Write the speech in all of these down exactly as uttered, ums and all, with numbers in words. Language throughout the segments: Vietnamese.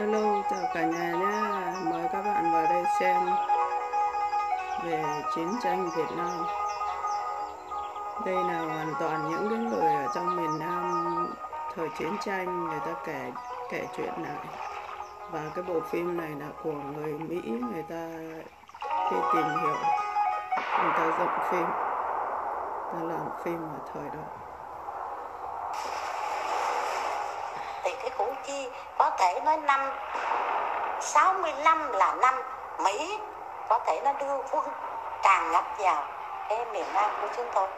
Hello chào cả nhà nhé, mời các bạn vào đây xem về chiến tranh Việt Nam. Đây là hoàn toàn những cái người ở trong miền Nam thời chiến tranh người ta kể kể chuyện lại, và cái bộ phim này là của người Mỹ, người ta đi tìm hiểu, người ta dựng phim, người ta làm phim ở thời đó. Thì cái Củ Chi có thể nói năm sáu mươi lăm là năm Mỹ có thể nó đưa quân tràn ngập vào cái miền Nam của chúng tôi,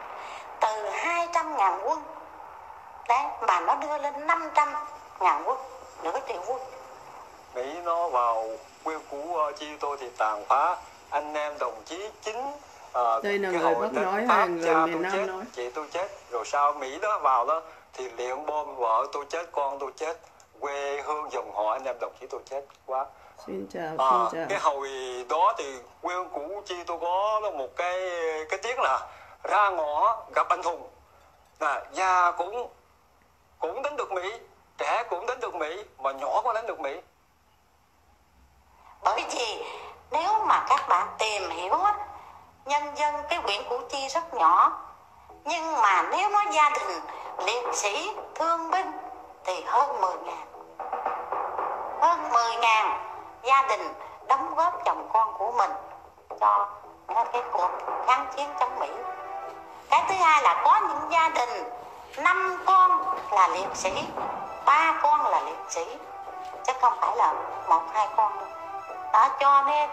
từ hai trăm ngàn quân đấy mà nó đưa lên năm trăm ngàn quân, nửa triệu quân. Mỹ nó vào quê Củ Chi tôi thì tàn phá anh em đồng chí chính. Ờ, đây là người Bắc nói hay người miền Nam nói? Chị tôi chết, rồi sau Mỹ đó vào đó thì liệm bom, vợ tôi chết, con tôi chết, quê hương dòng họ anh em đồng chí tôi chết quá. Xin chào, à, xin chào. Cái hồi đó thì quê hương Củ Chi tôi có một cái cái tiếng là ra ngõ gặp anh hùng, là già cũng cũng đánh được Mỹ, trẻ cũng đánh được Mỹ, mà nhỏ cũng đánh được Mỹ. Bởi vì nếu mà các bạn tìm hiểu á, nhân dân cái huyện Củ Chi rất nhỏ, nhưng mà nếu nói gia đình liệt sĩ thương binh thì hơn mười ngàn, hơn mười ngàn gia đình đóng góp chồng con của mình cho cái cuộc kháng chiến chống Mỹ. Cái thứ hai là có những gia đình năm con là liệt sĩ, ba con là liệt sĩ, chứ không phải là một hai con đâu. Đó, cho nên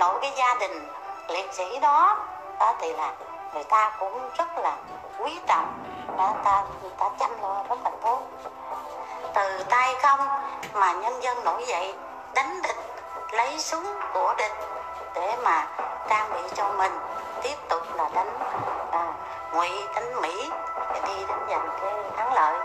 nội cái gia đình liệt sĩ đó, đó thì là người ta cũng rất là quý trọng, người ta, người ta chăm lo rất là tốt. Từ tay không mà nhân dân nổi dậy đánh địch, lấy súng của địch để mà trang bị cho mình, tiếp tục là đánh à, Ngụy, đánh Mỹ để đi đánh giành cái thắng lợi.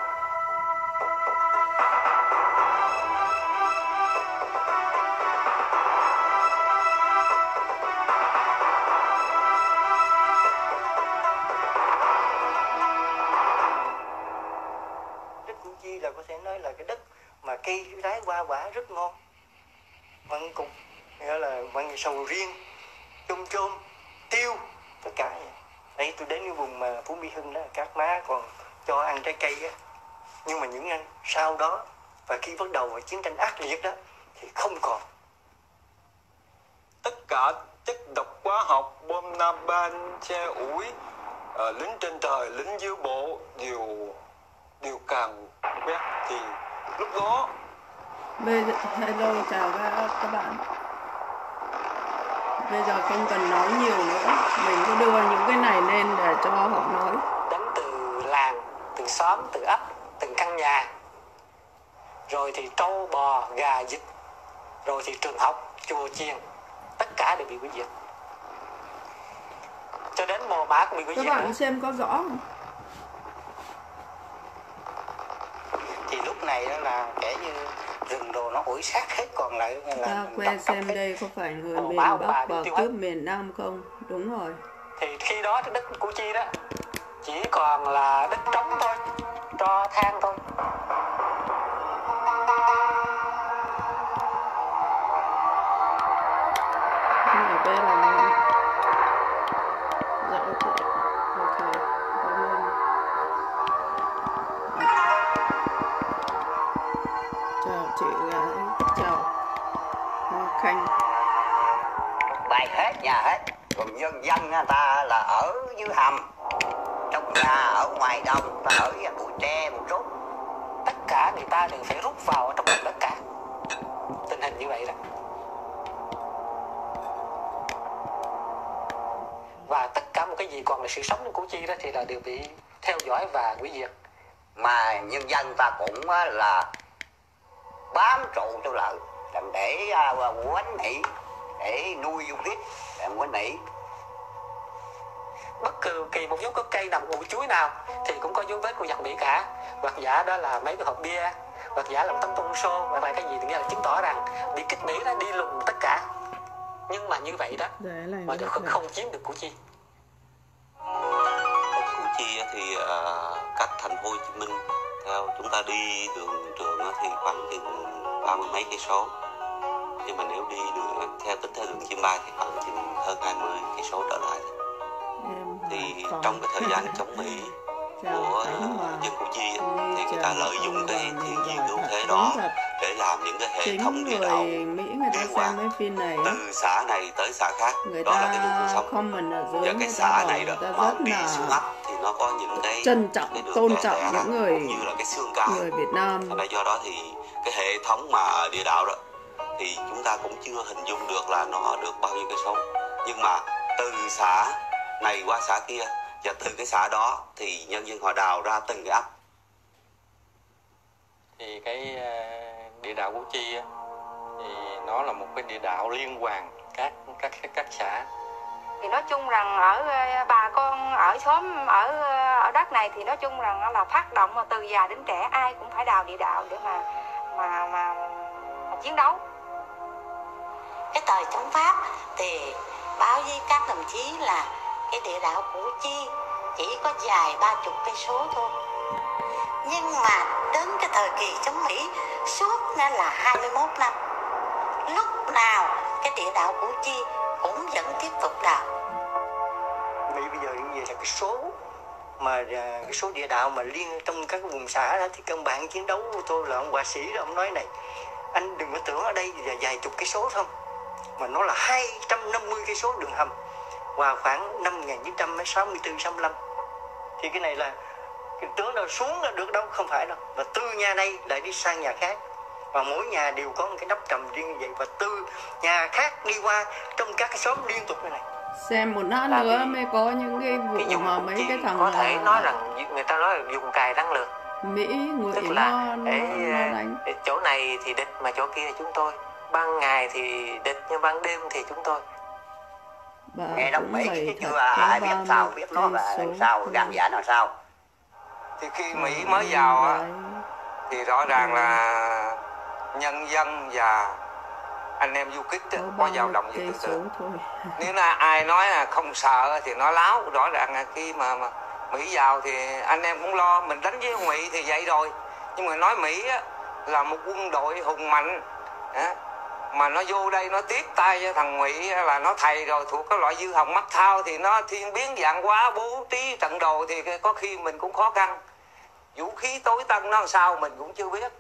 Chi là có thể nói là cái đất mà cây trái hoa quả rất ngon, mận cục, nghĩa là mận sầu riêng, chôm chôm, tiêu, tất cả vậy. Đấy, tôi đến cái vùng mà Phú Mỹ Hưng đó, các má còn cho ăn trái cây á, nhưng mà những năm sau đó và khi bắt đầu chiến tranh ác liệt đó thì không còn. Tất cả chất độc hóa học, bom napalm, xe ủi, à, lính trên trời, lính dưới bộ đều điều càng quét thì lúc đó. Bây giờ, hello chào các bạn. Bây giờ không cần nói nhiều nữa, mình cứ đưa những cái này lên để cho họ nói. Đánh từ làng, từ xóm, từ ấp, từng căn nhà, rồi thì trâu bò gà vịt, rồi thì trường học, chùa chiền, tất cả đều bị hủy diệt. Cho đến mồ mả cũng bị hủy diệt. Các bạn xem có rõ không? Này đó là kể như rừng đồ nó ủi sát hết, còn lại là ta que xem hết. Đây có phải người miền Bắc và cướp miền Nam không? Đúng rồi. Thì khi đó cái đất Củ Chi đó chỉ còn là đất trống thôi, tro than thôi. Đây là dạo cụ. Bài hết nhà hết, còn nhân dân ta là ở dưới hầm, trong nhà, ở ngoài đồng, ta ở nhà bụi tre một chút, tất cả người ta đều phải rút vào trong đất cả. Tình hình như vậy đó, và tất cả một cái gì còn là sự sống của Củ Chi đó thì là đều bị theo dõi và hủy diệt. Mà nhân dân ta cũng là bám trụ cho lợi, để uh, quánh nỉ, để nuôi dung lít, để quánh nỉ. Bất cứ kỳ một dấu có cây nằm ủ chuối nào thì cũng có dấu vết của giặc Mỹ cả. Hoặc giả đó là mấy cái hộp bia, hoặc giả làm tấm tôn xô, hoặc là cái gì thì nghĩa là chứng tỏ rằng bị kích Mỹ đã đi lùng tất cả. Nhưng mà như vậy đó, mà được không, không chiếm được Củ Chi. Củ Chi thì uh, cách thành phố Hồ Chí Minh, theo chúng ta đi đường trường thì khoảng chừng ba mươi mấy cây số, nhưng mà nếu đi đường theo tính theo đường chim bay thì khoảng chừng hơn hai mươi cây số trở lại. Thì trong cái thời gian chống Mỹ của dân Củ Chi thì người ta lợi dụng cái thiên nhiên ưu thế đó để làm những cái hệ thống địa đạo liên quan từ xã này tới xã khác, đó là cái đường đường sông. Và cái xã này đó mà đi xuống ấp thì nó có những cái trân trọng, tôn trọng những người như là cái xương cá Việt Nam. Do đó thì cái hệ thống mà địa đạo đó thì chúng ta cũng chưa hình dung được là nó được bao nhiêu cây số, nhưng mà từ xã này qua xã kia và từ cái xã đó thì nhân dân họ đào ra từng cái ấp. Thì cái địa đạo Củ Chi thì nó là một cái địa đạo liên hoàn các các các xã. Thì nói chung rằng ở bà con ở xóm ở ở đất này thì nói chung rằng là phát động mà từ già đến trẻ ai cũng phải đào địa đạo để mà mà mà, mà chiến đấu. Cái thời chống Pháp thì báo với các đồng chí là cái địa đạo Củ Chi chỉ có dài ba chục cây số thôi, nhưng mà đến cái thời kỳ chống Mỹ suốt nên là hai mươi mốt năm, lúc nào cái địa đạo Củ Chi cũng vẫn tiếp tục đào. Mỹ bây giờ như vậy là cái số mà cái số địa đạo mà liên trong các vùng xã đó, thì các bạn chiến đấu của tôi là ông họa sĩ đó, ông nói này anh đừng có tưởng ở đây là vài chục cây số không, mà nó là hai trăm năm mươi cây số đường hầm và khoảng năm một nghìn chín trăm sáu mươi tư sáu mươi lăm. Thì cái này là cái tướng nào xuống là được đâu, không phải đâu. Và từ nhà này lại đi sang nhà khác, và mỗi nhà đều có một cái nắp trầm riêng như vậy, và từ nhà khác đi qua trong các cái xóm liên tục như này. Xem một lát nữa mới có những cái vụ cái mà mấy cái thằng có thể nói là người ta nói là dùng cài răng lược Mỹ, người tức là nó, để, nó để chỗ này thì địch mà chỗ kia là chúng tôi, ban ngày thì địch nhưng ban đêm thì chúng tôi. Và nghe đồng Mỹ chứ chưa ai biết sao, biết nó là làm sao, gan giả làm sao. Thì khi Mỹ mới vào á, thì rõ ràng là nhân dân và anh em du kích á, có dao động về tư tưởng. Nếu là ai nói là không sợ thì nó láo, rõ ràng là khi mà, mà Mỹ vào thì anh em cũng lo, mình đánh với Mỹ thì vậy rồi. Nhưng mà nói Mỹ á, là một quân đội hùng mạnh, á, mà nó vô đây nó tiếp tay cho thằng Mỹ là nó thầy rồi, thuộc cái loại dư hồng mắt thao thì nó thiên biến dạng quá, bố trí trận đồ thì có khi mình cũng khó khăn, vũ khí tối tân nó làm sao mình cũng chưa biết.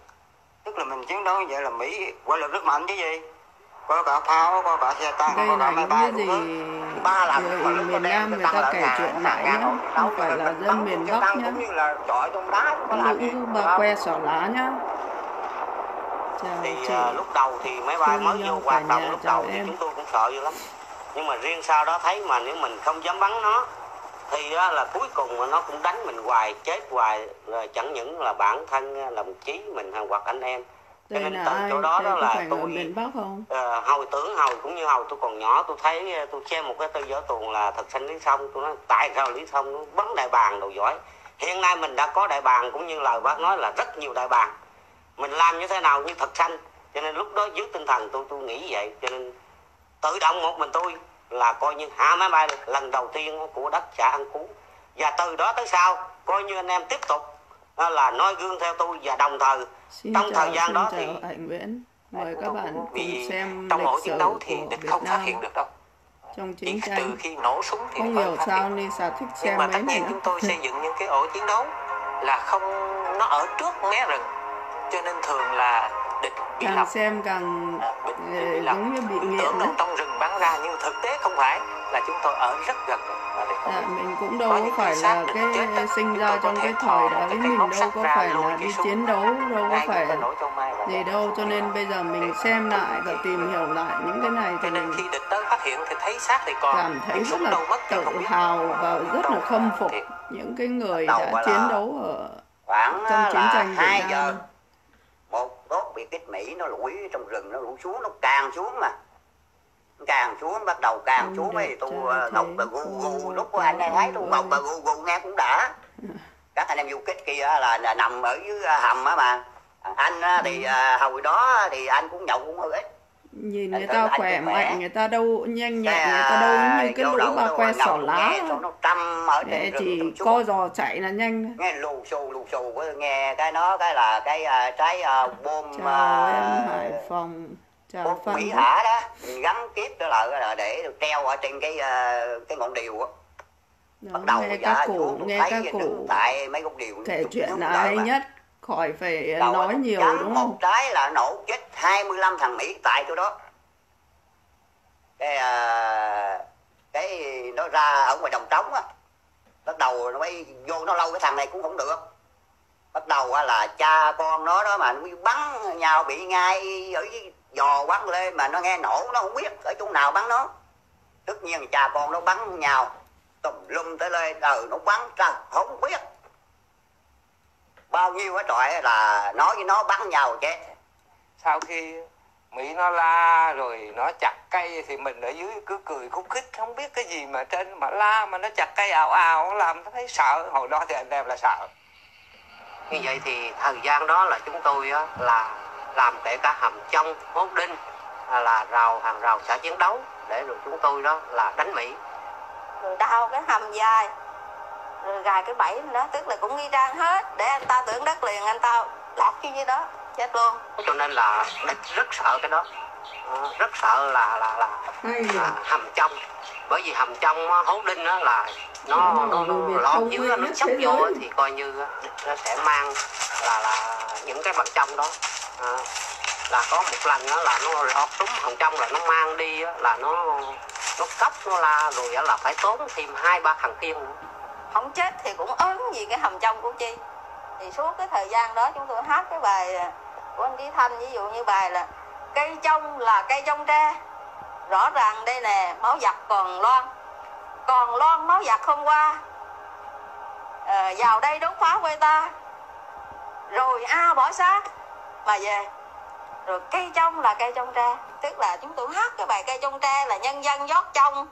Tức là mình chiến đấu vậy là Mỹ quả lực rất mạnh chứ gì, có cả pháo, có cả xe tăng, có cả máy bay gì... ba lần mà lúc có đem người ta kể chuyện lại nhé, không phải là dân miền Bắc nhé, lũ bà que xỏ lá nhá. Chào thì uh, lúc đầu thì máy bay mới vô hoạt động, lúc đầu thì em. Chúng tôi cũng sợ dữ lắm, nhưng mà riêng sau đó thấy mà nếu mình không dám bắn nó thì uh, là cuối cùng mà nó cũng đánh mình hoài, chết hoài, rồi chẳng những là bản thân đồng chí mình hoặc anh em. Cho nên từ chỗ đó đây đó là tôi uh, hồi tưởng hồi cũng như hồi tôi còn nhỏ, tôi thấy tôi xem một cái tờ giở tuồng là Thực Sinh Lý Sông, tôi nói tại sao Lý Sông bắn đại bàng đồ giỏi. Hiện nay mình đã có đại bàng cũng như lời bác nói là rất nhiều đại bàng, mình làm như thế nào như Thực Sanh. Cho nên lúc đó dưới tinh thần tôi tôi nghĩ vậy, cho nên tự động một mình tôi là coi như hạ máy bay lần đầu tiên của đất xã An Phú. Và từ đó tới sau coi như anh em tiếp tục là noi gương theo tôi, và đồng thời xin trong chào, thời gian đó thì mời các bạn cùng xem trong mỗi chiến đấu thì địch không phát hiện được đâu, trong chiến tranh từ khi nổ súng thì không hiểu sao nên sao thích xem. Nhưng mà tất nhiên chúng tôi xây dựng những cái ổ chiến đấu là không, nó ở trước mé rừng, cho nên thường là địch bị càng lập, xem càng bị, bị lập. Giống như bị nghiện tưởng đó. Trong rừng bắn ra nhưng thực tế không phải, là chúng tôi ở rất gần. Dạ, mình cũng đâu có phải là cái sinh ra trong cái thời đó, với mình đâu có phải là đi chiến đấu, đâu có phải gì đâu. Cho nên bây giờ mình xem lại và tìm hiểu lại những cái này thì mình cảm thấy rất là tự hào và rất là khâm phục những cái người đã chiến đấu ở trong chiến tranh Việt Nam. Một đốt bị kích Mỹ nó lủi trong rừng, nó lủi xuống, nó càng xuống mà càng xuống, bắt đầu càng không xuống thì tôi đọc bà gù gù, lúc của anh em thấy tôi đọc bà gù gù nghe cũng đã. Các anh em du kích kia là, là nằm ở dưới hầm á mà anh thì ừ. Hồi đó thì anh cũng nhậu cũng hơi ít, Nhìn người ta khỏe mạnh, người ta đâu nhanh nhẹn, người ta đâu như cái lũ bà que sỏ lá. Để chỉ co giò chạy là nhanh. Nghe lù xù lù xù, nghe cái nó cái là cái trái bom. Chào em Hải Phòng, chào Phan Mỹ Hả đó, gắn kiếp đó là để treo ở trên cái cái ngọn điều á. Bắt đầu nghe ca cổ, nghe ca cổ, kể chuyện là hay nhất. Khỏi phải đầu nói nhiều đúng không? Một trái là nổ chết hai mươi lăm thằng Mỹ tại chỗ đó. Cái, à, cái nó ra ở ngoài đồng trống á. Bắt đầu nó mới vô nó lâu, cái thằng này cũng không được. Bắt đầu là cha con nó đó mà nó bắn nhau bị ngay ở cái giò quán lê mà nó nghe nổ nó không biết ở chỗ nào bắn nó. Tất nhiên cha con nó bắn nhau tùm lum tới lê, ừ nó bắn ra không biết. Bao nhiêu cái trọi là nói với nó bắn nhau chết. Sau khi Mỹ nó la rồi nó chặt cây thì mình ở dưới cứ cười khúc khích, không biết cái gì mà trên mà la mà nó chặt cây ào ào làm nó thấy sợ. Hồi đó thì anh em là sợ. Như vậy thì thời gian đó là chúng tôi á, là làm kể cả hầm trong hốt đinh là rào hàng rào xã chiến đấu để rồi chúng tôi đó là đánh Mỹ. Rồi đào cái hầm dài rồi gài cái bẫy đó, tức là cũng nghi trang hết để anh ta tưởng đất liền, anh ta lọt như vậy đó chết luôn. Cho nên là rất sợ cái đó, rất sợ là là là, là hầm trong, bởi vì hầm trong hố đinh đó là nó nó, nó lọt dưới nó sốc vô thì coi như nó sẽ mang là là những cái bằng trong đó. À, là có một lần đó là nó lọt trúng hầm trong là nó mang đi là nó nó cốc nó la rồi là phải tốn thêm hai ba thằng kia nữa. Không chết thì cũng ớn gì cái hầm trong Củ Chi. Thì suốt cái thời gian đó chúng tôi hát cái bài của anh Chí Thanh, ví dụ như bài là cây trong là cây trong tre, rõ ràng đây nè, máu giặc còn loan, còn loan máu giặc hôm qua, à, vào đây đốt phá quê ta, rồi a à, bỏ xác mà về. Rồi cây trong là cây trong tre, tức là chúng tôi hát cái bài cây trong tre là nhân dân giót trong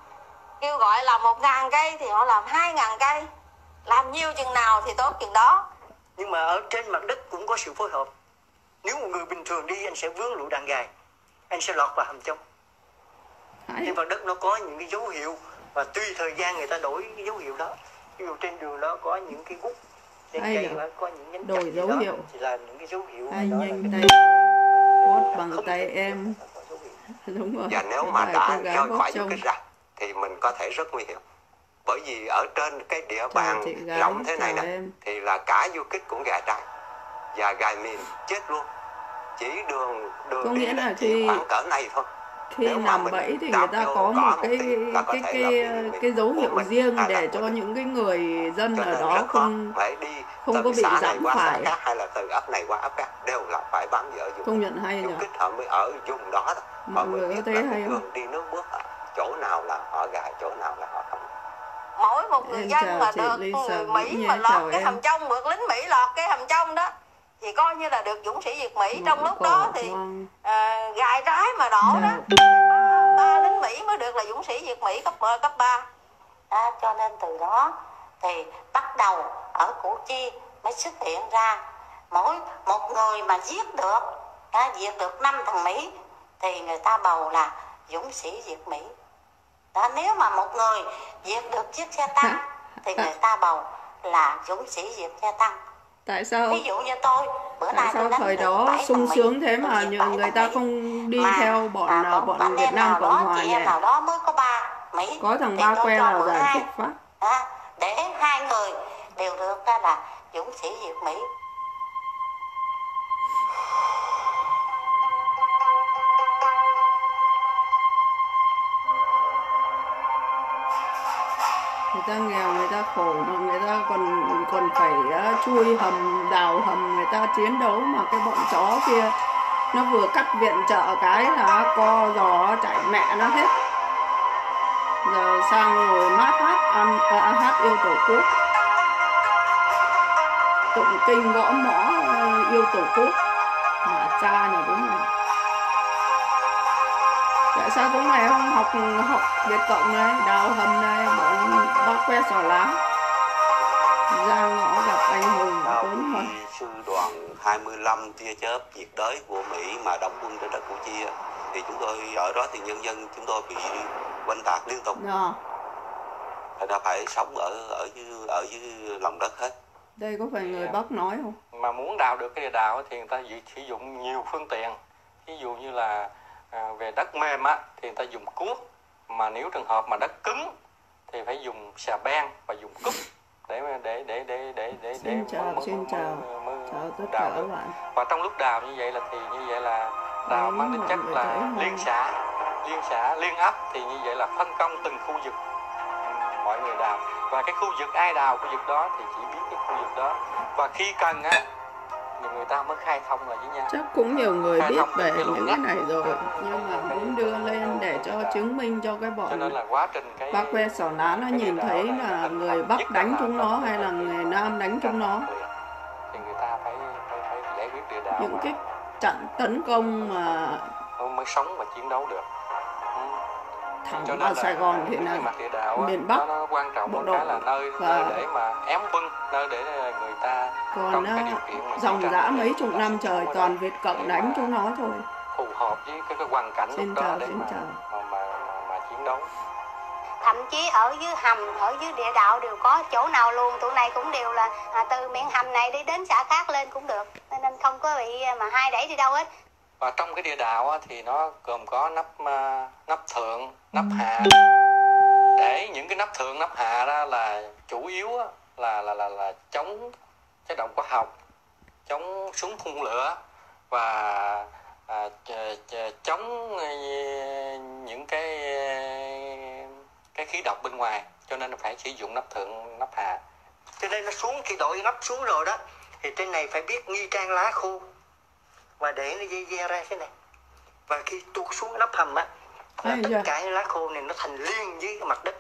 kêu gọi là một ngàn cây thì họ làm hai ngàn cây, làm nhiều chừng nào thì tốt chừng đó. Nhưng mà ở trên mặt đất cũng có sự phối hợp. Nếu một người bình thường đi anh sẽ vướng lũ đạn gài, anh sẽ lọt vào hầm trong. Trên mặt đất nó có những cái dấu hiệu và tùy thời gian người ta đổi cái dấu hiệu đó. Ví dụ trên đường đó có những cái gút, trên cây đó có những nhánh đổi dấu đó, hiệu thì là những cái dấu hiệu ai đó nhanh tay vuốt bằng tay em đúng rồi. Và nếu cái mà đã rơi khỏi những cái rạp thì mình có thể rất nguy hiểm, bởi vì ở trên cái địa bàn rộng thế này nè thì là cả du kích cũng gài trai và gài mìn chết luôn. Chỉ đường đường đi là chỉ khoảng cỡ này thôi. Khi nếu làm bẫy thì người ta có một cái cái cái cái, cái dấu hiệu riêng để cho những cái người dân ở đó không đi, không có bị giảm phải. Hay là từ ấp này qua ấp khác đều là phải bám vào vùng. Công nhận hay nhỉ. Du kích họ mới ở vùng đó thôi. Mọi người có thấy hay không? Đi nước bước chỗ nào là họ gài, chỗ nào là họ không. Mỗi một người dân mà được người Mỹ mà lọt cái hầm trong, được lính Mỹ lọt cái hầm trong đó thì coi như là được dũng sĩ Việt Mỹ. Trong lúc đó thì uh, gài trái mà nổ đó ba lính Mỹ mới được là dũng sĩ Việt Mỹ cấp cấp ba. À, cho nên từ đó thì bắt đầu ở Củ Chi mới xuất hiện ra mỗi một người mà giết được, à, giết được năm thằng Mỹ thì người ta bầu là dũng sĩ Việt Mỹ. Đó, nếu mà một người diệt được chiếc xe tăng thì người ta bầu là dũng sĩ diệt xe tăng. Tại sao? Ví dụ như tôi bữa nay tôi đánh thời đó sung sướng thế mà những người ta không đi mà, theo bọn à, bọn, bọn, bọn Việt Nam Cộng Hòa nhỉ? Đó mới có ba Mỹ. Có thằng ba que là giải thích pháp. À, để hai người đều được ra là dũng sĩ Việt Mỹ. Người ta nghèo, người ta khổ mà người ta còn còn phải uh, chui hầm, đào hầm, người ta chiến đấu mà cái bọn chó kia nó vừa cắt viện trợ cái là co giò chạy mẹ nó hết. Giờ sang rồi mát hát ăn à, hát yêu tổ quốc, tụng kinh gõ mõ yêu tổ quốc mà cha nhà bố mày. Tại sao chúng mày không học học Việt Cộng này, đào hầm này, bọn ba que sỏ lá, ra ngõ gặp anh hùng bốn hồi. Sư đoàn hai mươi lăm tia chớp diệt đới của Mỹ mà đóng quân trên đất Củ Chi thì chúng tôi ở đó thì nhân dân chúng tôi bị oanh tạc liên tục. Dạ. Thành ra phải sống ở ở dưới ở dưới lòng đất hết. Đây có phải người Bắc nói không? Mà muốn đào được cái địa đạo thì người ta sử dụng nhiều phương tiện. Ví dụ như là về đất mềm á thì người ta dùng cuốc, mà nếu trường hợp mà đất cứng thì phải dùng xà beng và dùng cúp để để để để để để để đào được. Và trong lúc đào như vậy là thì như vậy là đào mang tính chất là liên xã, liên xã, liên ấp, thì như vậy là phân công từng khu vực mọi người đào, và cái khu vực ai đào khu vực đó thì chỉ biết cái khu vực đó, và khi cần á người ta mới khai thông lại với nhau. Chắc cũng nhiều người khai biết về những cái này rồi, nhưng mà muốn đưa lên để cho chứng minh cho cái bọn bác ve sỏ ná nó nhìn thấy là người Bắc đánh chúng nó hay là người Nam đánh chúng nó. Thì người ta phải phải, phải giải quyết địa đạo. Những cái trận tấn công mà mới sống và chiến đấu được. Thẳng vào Sài Gòn thì là miền Bắc, nó quan trọng bộ đội là nơi, nơi để mà ém quân, nơi để người ta còn dòng dã mấy chục năm trời toàn Việt Cộng đánh chúng nó thôi, phù hợp với cái, cái hoàn cảnh lúc đó để mà, mà, mà, mà, mà chiến đấu. Thậm chí ở dưới hầm, ở dưới địa đạo đều có chỗ nào luôn, tụi này cũng đều là à, từ miệng hầm này đi đến xã khác lên cũng được, nên không có bị mà hai đẩy đi đâu hết. Và trong cái địa đạo thì nó gồm có nắp nắp thượng, nắp hạ. Để những cái nắp thượng, nắp hạ đó là chủ yếu là là là, là chống chất động hóa học, chống súng phun lửa, và à, chống những cái cái khí độc bên ngoài, cho nên phải sử dụng nắp thượng, nắp hạ. Cho nên nó xuống khi đội nắp xuống rồi đó thì trên này phải biết nghi trang lá khô và để nó dây dây ra thế này, và khi tuột xuống nắp hầm á là tất cả lá khô này nó thành liên với mặt đất.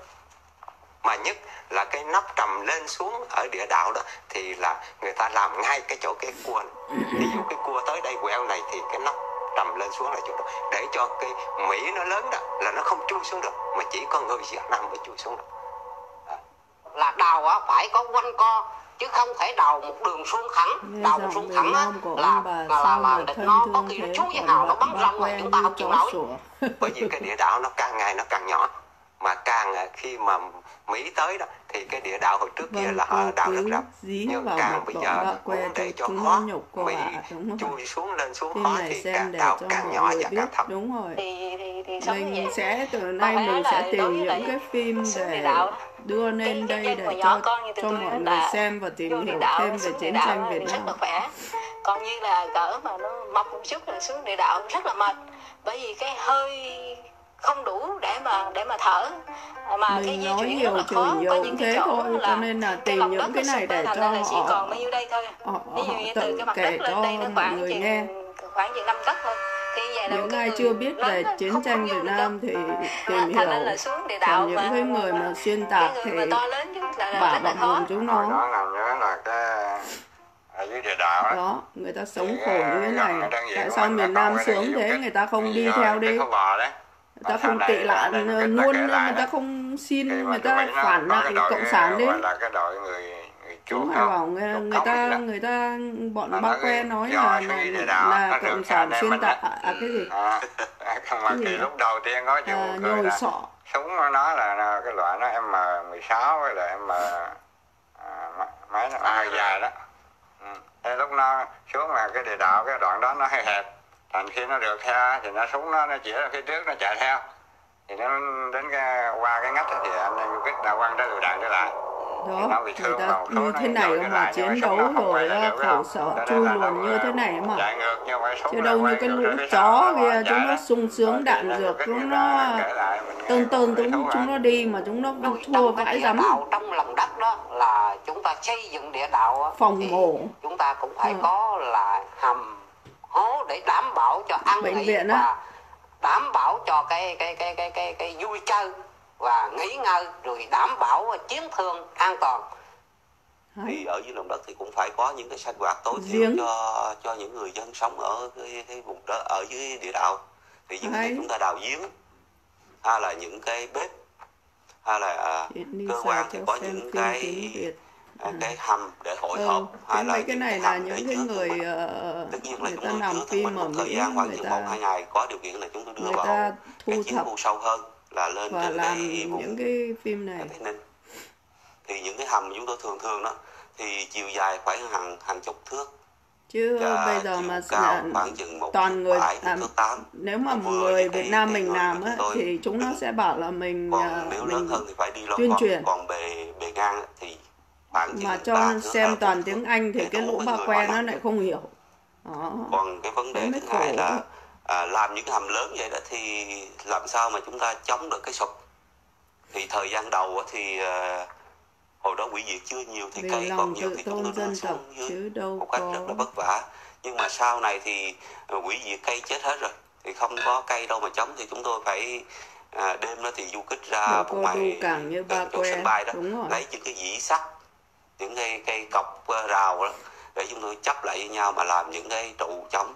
Mà nhất là cái nắp trầm lên xuống ở địa đạo đó thì là người ta làm ngay cái chỗ cái cua này. Ví dụ cái cua tới đây quẹo này thì cái nắp trầm lên xuống là chỗ đó, để cho cái Mỹ nó lớn đó là nó không chui xuống được, mà chỉ có người Việt Nam mới chui xuống được. À. Là đào á phải có quanh co, chứ không thể đào một đường xuống thẳng. Đào một xuống thẳng á là là là địch nó có khi nó xuống như nào nó bắn rông rồi chúng ta không chịu nổi. Bởi vì cái địa đạo nó càng ngày nó càng nhỏ, mà càng khi mà Mỹ tới đó thì cái địa đạo hồi trước kia là họ đào rất rộng, nhưng càng bây giờ để cho khó Mỹ chui xuống lên xuống khó thì càng đào càng nhỏ và càng thấp. Đúng rồi. Mình sẽ từ nay mình sẽ tìm những cái phim để đưa lên cái, đây để cho, con như cho mọi người xem và tìm hiểu thêm về chiến tranh Việt Nam. Còn như là cỡ mà nó mọc một chút rồi xuống địa đạo rất là mệt, bởi vì cái hơi không đủ để mà để mà thở, mà mình cái di chuyển rất là khó. Có những cái chỗ thôi, là cho nên là tìm cái những cái này để cho họ chỉ còn bao nhiêu đây thôi. Ví dụ như từ cái mặt đất lên đây nó khoảng người nghe khoảng chừng năm tấc thôi. Những ai chưa biết về chiến tranh Việt Nam thì tìm hiểu, còn những cái người mà xuyên tạc thì bả bận hồn chúng nó. Đó, người ta sống khổ như thế này, tại sao miền Nam sướng thế người ta không đi theo đi? Người ta không tị lạ luôn, người ta không xin, người ta phản lại cộng sản đi. Chúng phải bảo người, người ta người ta bọn bác que nói là là cộng sản xuyên tạc à, à, cái gì à, cái gì lúc đầu tiên có nhiều à, người là sọ. Súng nó nói là cái loại nó M mười sáu với là M à, máy nó hơi dài đó. Ừ. Thế lúc nó xuống là cái địa đạo cái đoạn đó nó hơi hẹp, thành khi nó được theo thì nó súng nó nó chỉ là phía trước nó chạy theo, thì nó đến cái, qua cái ngách thì anh em biết là quăng ra lựu đạn trở lại. Đó, người ta như thế này mà chiến đấu rồi khổ sở chui luồn như thế này mà, chứ đâu như cái lũ chó kia chúng nó sung sướng đạn dược chúng nó tơn tơn chúng chúng nó đi mà chúng nó thua vãi lắm. Trong lòng đất đó là chúng ta xây dựng địa đạo phòng mổ, chúng ta cũng phải có là hầm hố để đảm bảo cho ăn nghỉ và đảm bảo cho cái cái cái cái cái cái vui chơi và nghỉ ngơi, rồi đảm bảo chiến thương an toàn. Thì ở dưới lòng đất thì cũng phải có những cái sinh hoạt tối thiểu cho cho những người dân sống ở cái, cái vùng đó, ở dưới địa đạo. Thì những cái chúng ta đào giếng, hay là những cái bếp, hay là à, cơ quan thì có những cái cái hầm để hội ừ, họp hay là cái này là những cái người uh, tất nhiên là người chúng ta làm phim mà thời gian khoảng chừng một hai ngày có điều kiện là chúng tôi đưa vào ta thu thập sâu hơn là lên và trên làm cái những cái phim này. Thì những cái hầm chúng tôi thường thường đó thì chiều dài khoảng hàng hàng chục thước. Chứ à, bây giờ mà toàn người làm, nếu mà người Việt Nam mình làm á, thì chúng nó sẽ bảo là mình, còn nếu lớn mình hơn thì phải đi tuyên truyền. Còn bề, bề ngang thì mà cho xem toàn tiếng Anh thì cái lũ bà que nó lại không hiểu. Đó. Còn cái vấn đề thứ hai là à, làm những hầm lớn vậy đó thì làm sao mà chúng ta chống được cái sụp. Thì thời gian đầu thì à, hồi đó quỹ diệt chưa nhiều thì vì cây còn nhiều thì chúng tôi đưa xuống dưới một cách có... rất là vất vả. Nhưng mà sau này thì quỹ diệt cây chết hết rồi thì không có cây đâu mà chống, thì chúng tôi phải à, đêm đó thì du kích ra vùng ngoài chỗ sân bay đó, lấy những cái dĩ sắt, những cái cây cọc rào đó để chúng tôi chấp lại với nhau mà làm những cái trụ chống.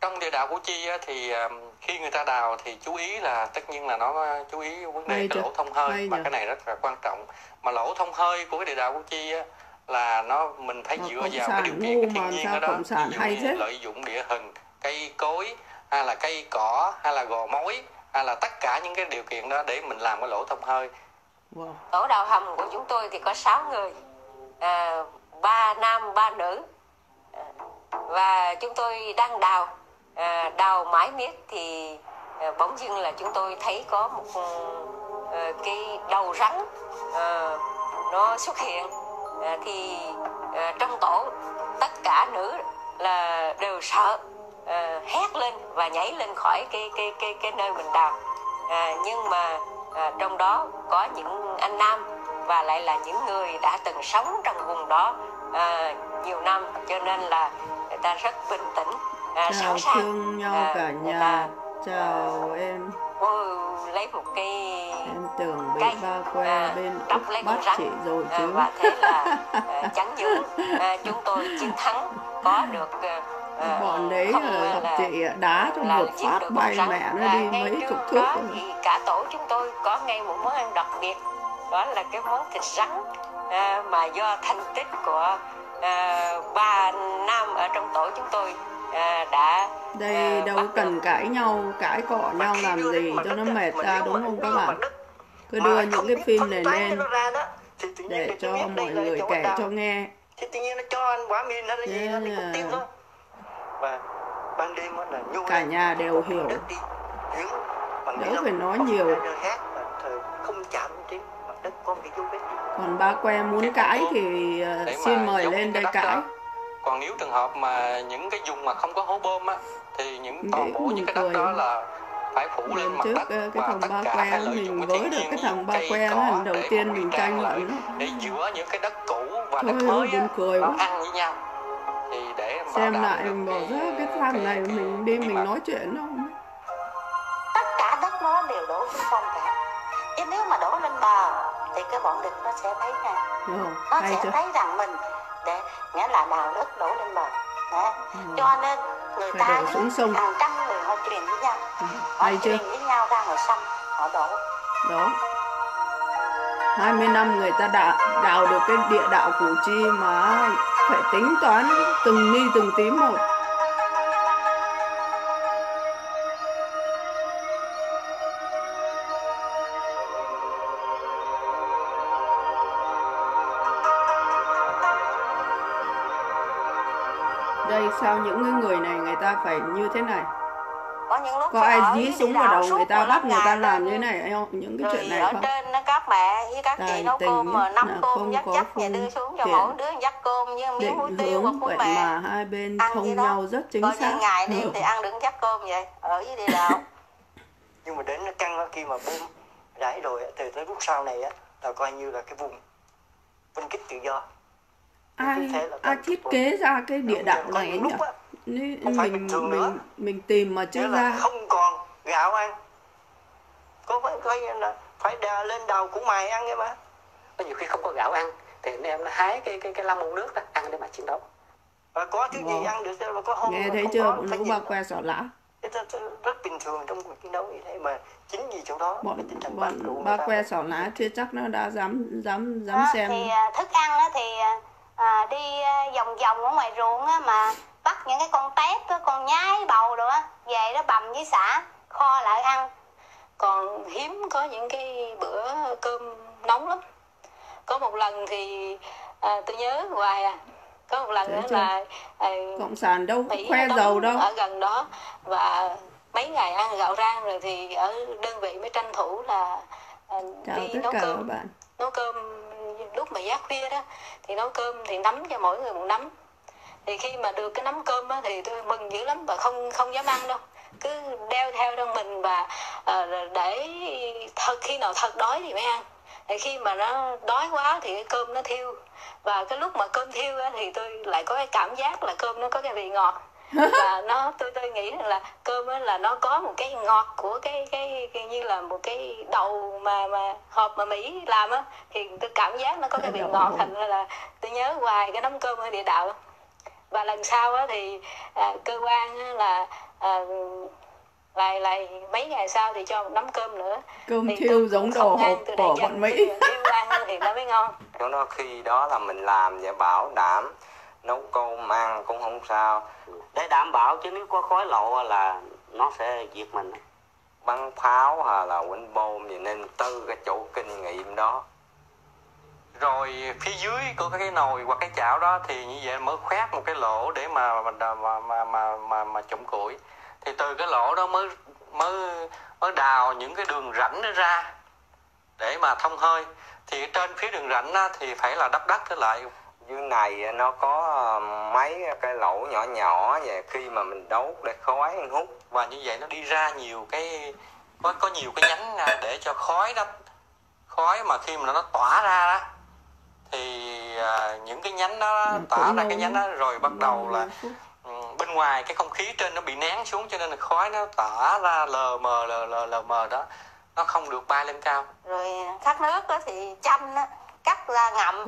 Trong địa đạo Củ Chi thì khi người ta đào thì chú ý là tất nhiên là nó chú ý vấn đề cái lỗ thông hơi, mà cái này rất là quan trọng. Mà lỗ thông hơi của cái địa đạo Củ Chi là nó mình phải dựa vào cái điều kiện cái thiên nhiên ở đó, ví dụ lợi dụng địa hình, cây cối hay là cây cỏ hay là gò mối hay là tất cả những cái điều kiện đó để mình làm cái lỗ thông hơi. Tổ đào hầm của chúng tôi thì có sáu người, à, ba nam ba nữ, và chúng tôi đang đào. À, đào mãi miết thì à, bỗng dưng là chúng tôi thấy có một à, cái đầu rắn à, nó xuất hiện. À, thì à, trong tổ tất cả nữ là đều sợ, à, hét lên và nhảy lên khỏi cái cái cái cái nơi mình đào. À, nhưng mà à, trong đó có những anh nam và lại là những người đã từng sống trong vùng đó à, nhiều năm, cho nên là người ta rất bình tĩnh. À, chào thương nhau à, cả nhà ta, chào à, em lấy một cái em tưởng bị ba que à, bên bắt chị rồi chứ à, và thế là à, chắn giữ à, chúng tôi chiến thắng có được à, bọn đấy là chị đá trong một phát bay mẹ nó đi mấy chục thước. Thì cả tổ chúng tôi có ngay một món ăn đặc biệt, đó là cái món thịt rắn à, mà do thành tích của à, ba nam ở trong tổ chúng tôi À, đã, đây à, đâu cần được. Cãi nhau, cãi cọ mà nhau làm gì cho nó mệt ra, đúng không các bạn? Cứ đưa những cái phim này lên để cho mọi người kể cho nghe. Cả nhà đều hiểu, đỡ phải nói nhiều. Còn ba que muốn cãi thì xin mời lên đây cãi. Còn nếu trường hợp mà những cái vùng mà không có hố bơm á thì những toàn bộ những cái đất đó là phải phủ lên mặt đất, cái và tất cả phải lợi dụng cái thiên nhiên, cái thằng ba que đó đầu tiên mình tranh luận để giữa những cái đất cũ và đất mới nó ăn với nhau thì để xem lại bỏ ra cái thằng này mình đi mình nói chuyện không. Tất cả đất nó đều đổ xuống sông cả, chứ nếu mà đổ lên bờ thì cái bọn địch nó sẽ thấy nè, nó sẽ thấy rằng mình để nghĩa là đào đất đổ lên bờ. Đấy. Ừ. Cho nên người phải ta xuống sông, hàng trăm người họ truyền với nhau, ừ. họ truyền với nhau ra ngoài sông họ đổ. Đó. hai mươi năm người ta đã đào được cái địa đạo Củ Chi mà phải tính toán từng ni từng tí một. Sao những người này người ta phải như thế này? Có, những lúc có ai dí súng vào đầu người ta bắt người ta làm như thế này không? Những cái chuyện này không? Trên các mẹ với các chị nấu cơm mà năm cơm dắt dắt nhà đưa xuống cho mỗi đứa dắt cơm như miếng muối tiêu và muối mè. Mà hai bên thông nhau rất chính xác. Có những ngày đi thì ăn đừng dắt cơm vậy, ở dưới địa đạo. Nhưng mà đến căn khi mà bom rải rồi từ tới lúc sau này là coi như là cái vùng phân kích tự do. Ai, ai thiết kế ra cái địa đạo này ấy nhỉ? Nên mình, mình, mình tìm mà chưa ra. Không còn gạo ăn, có phải coi là phải đà lên đầu của mày ăn cái mà. Có nhiều khi không có gạo ăn thì anh em nó hái cái cái cái lăm mông nước đó, ăn để mà chiến đấu. Và có thứ wow. gì ăn được đâu, có hôm nghe thấy chưa? Lũ ba que sọ lã. rất bình thường trong cuộc chiến đấu như thế, mà chính vì chỗ đó bọn, cái tinh thần bám trụ ba que xỏ lá chưa chắc nó đã dám dám dám à, xem. Thì thức ăn á, thì à, đi vòng vòng ở ngoài ruộng á, mà bắt những cái con tép á, con nhái bầu rồi á, về đó bằm với sả kho lại ăn. Còn hiếm có những cái bữa cơm nóng lắm. Có một lần thì à, tôi nhớ hoài à, có một lần nữa là à, cộng sản đâu Mỹ khoe dầu đâu ở gần đó, và mấy ngày ăn gạo rang rồi thì ở đơn vị mới tranh thủ là à, đi nấu cơm bạn. Nấu cơm lúc mà giá khuya đó thì nấu cơm thì nắm cho mỗi người một nắm. Thì khi mà được cái nắm cơm đó, thì tôi mừng dữ lắm và không không dám ăn đâu, cứ đeo theo trong mình và à, để thật khi nào thật đói thì mới ăn. Thì khi mà nó đói quá thì cái cơm nó thiêu, và cái lúc mà cơm thiêu á, thì tôi lại có cái cảm giác là cơm nó có cái vị ngọt, và nó tôi tôi nghĩ rằng là cơm á, là nó có một cái ngọt của cái, cái cái như là một cái đậu mà mà hộp mà Mỹ làm á, thì tôi cảm giác nó có cái vị ngọt, thành ra là tôi nhớ hoài cái nắm cơm ở địa đạo. Và lần sau á, thì à, cơ quan á, là à, lại lại mấy ngày sau thì cho một nắm cơm nữa, cơm thì thiêu giống đồ hộp của bọn Mỹ thì nó mới ngon. Chỗ đó khi đó là mình làm và bảo đảm nấu cơm ăn cũng không sao, để đảm bảo, chứ nếu có khói lộ là nó sẽ giết mình. Bắn pháo hay là quýnh bom gì nên từ cái chỗ kinh nghiệm đó. Rồi phía dưới của cái nồi hoặc cái chảo đó thì như vậy mới khoét một cái lỗ để mà mà mà mà mà, mà, mà chụm củi. Thì từ cái lỗ đó mới mới mới đào những cái đường rãnh nó ra để mà thông hơi. Thì trên phía đường rãnh đó thì phải là đắp đất lại. Dưới này nó có mấy cái lỗ nhỏ nhỏ về, khi mà mình đốt để khói hút, và như vậy nó đi ra nhiều cái có có nhiều cái nhánh để cho khói đó, khói mà khi mà nó tỏa ra đó thì những cái nhánh đó tỏa ra cái nhánh đó rồi bắt đầu là bên ngoài cái không khí trên nó bị nén xuống, cho nên là khói nó tỏa ra lờ mờ lờ lờ lờ mờ đó, nó không được bay lên cao. Rồi khát nước đó thì chanh đó, cắt ra ngậm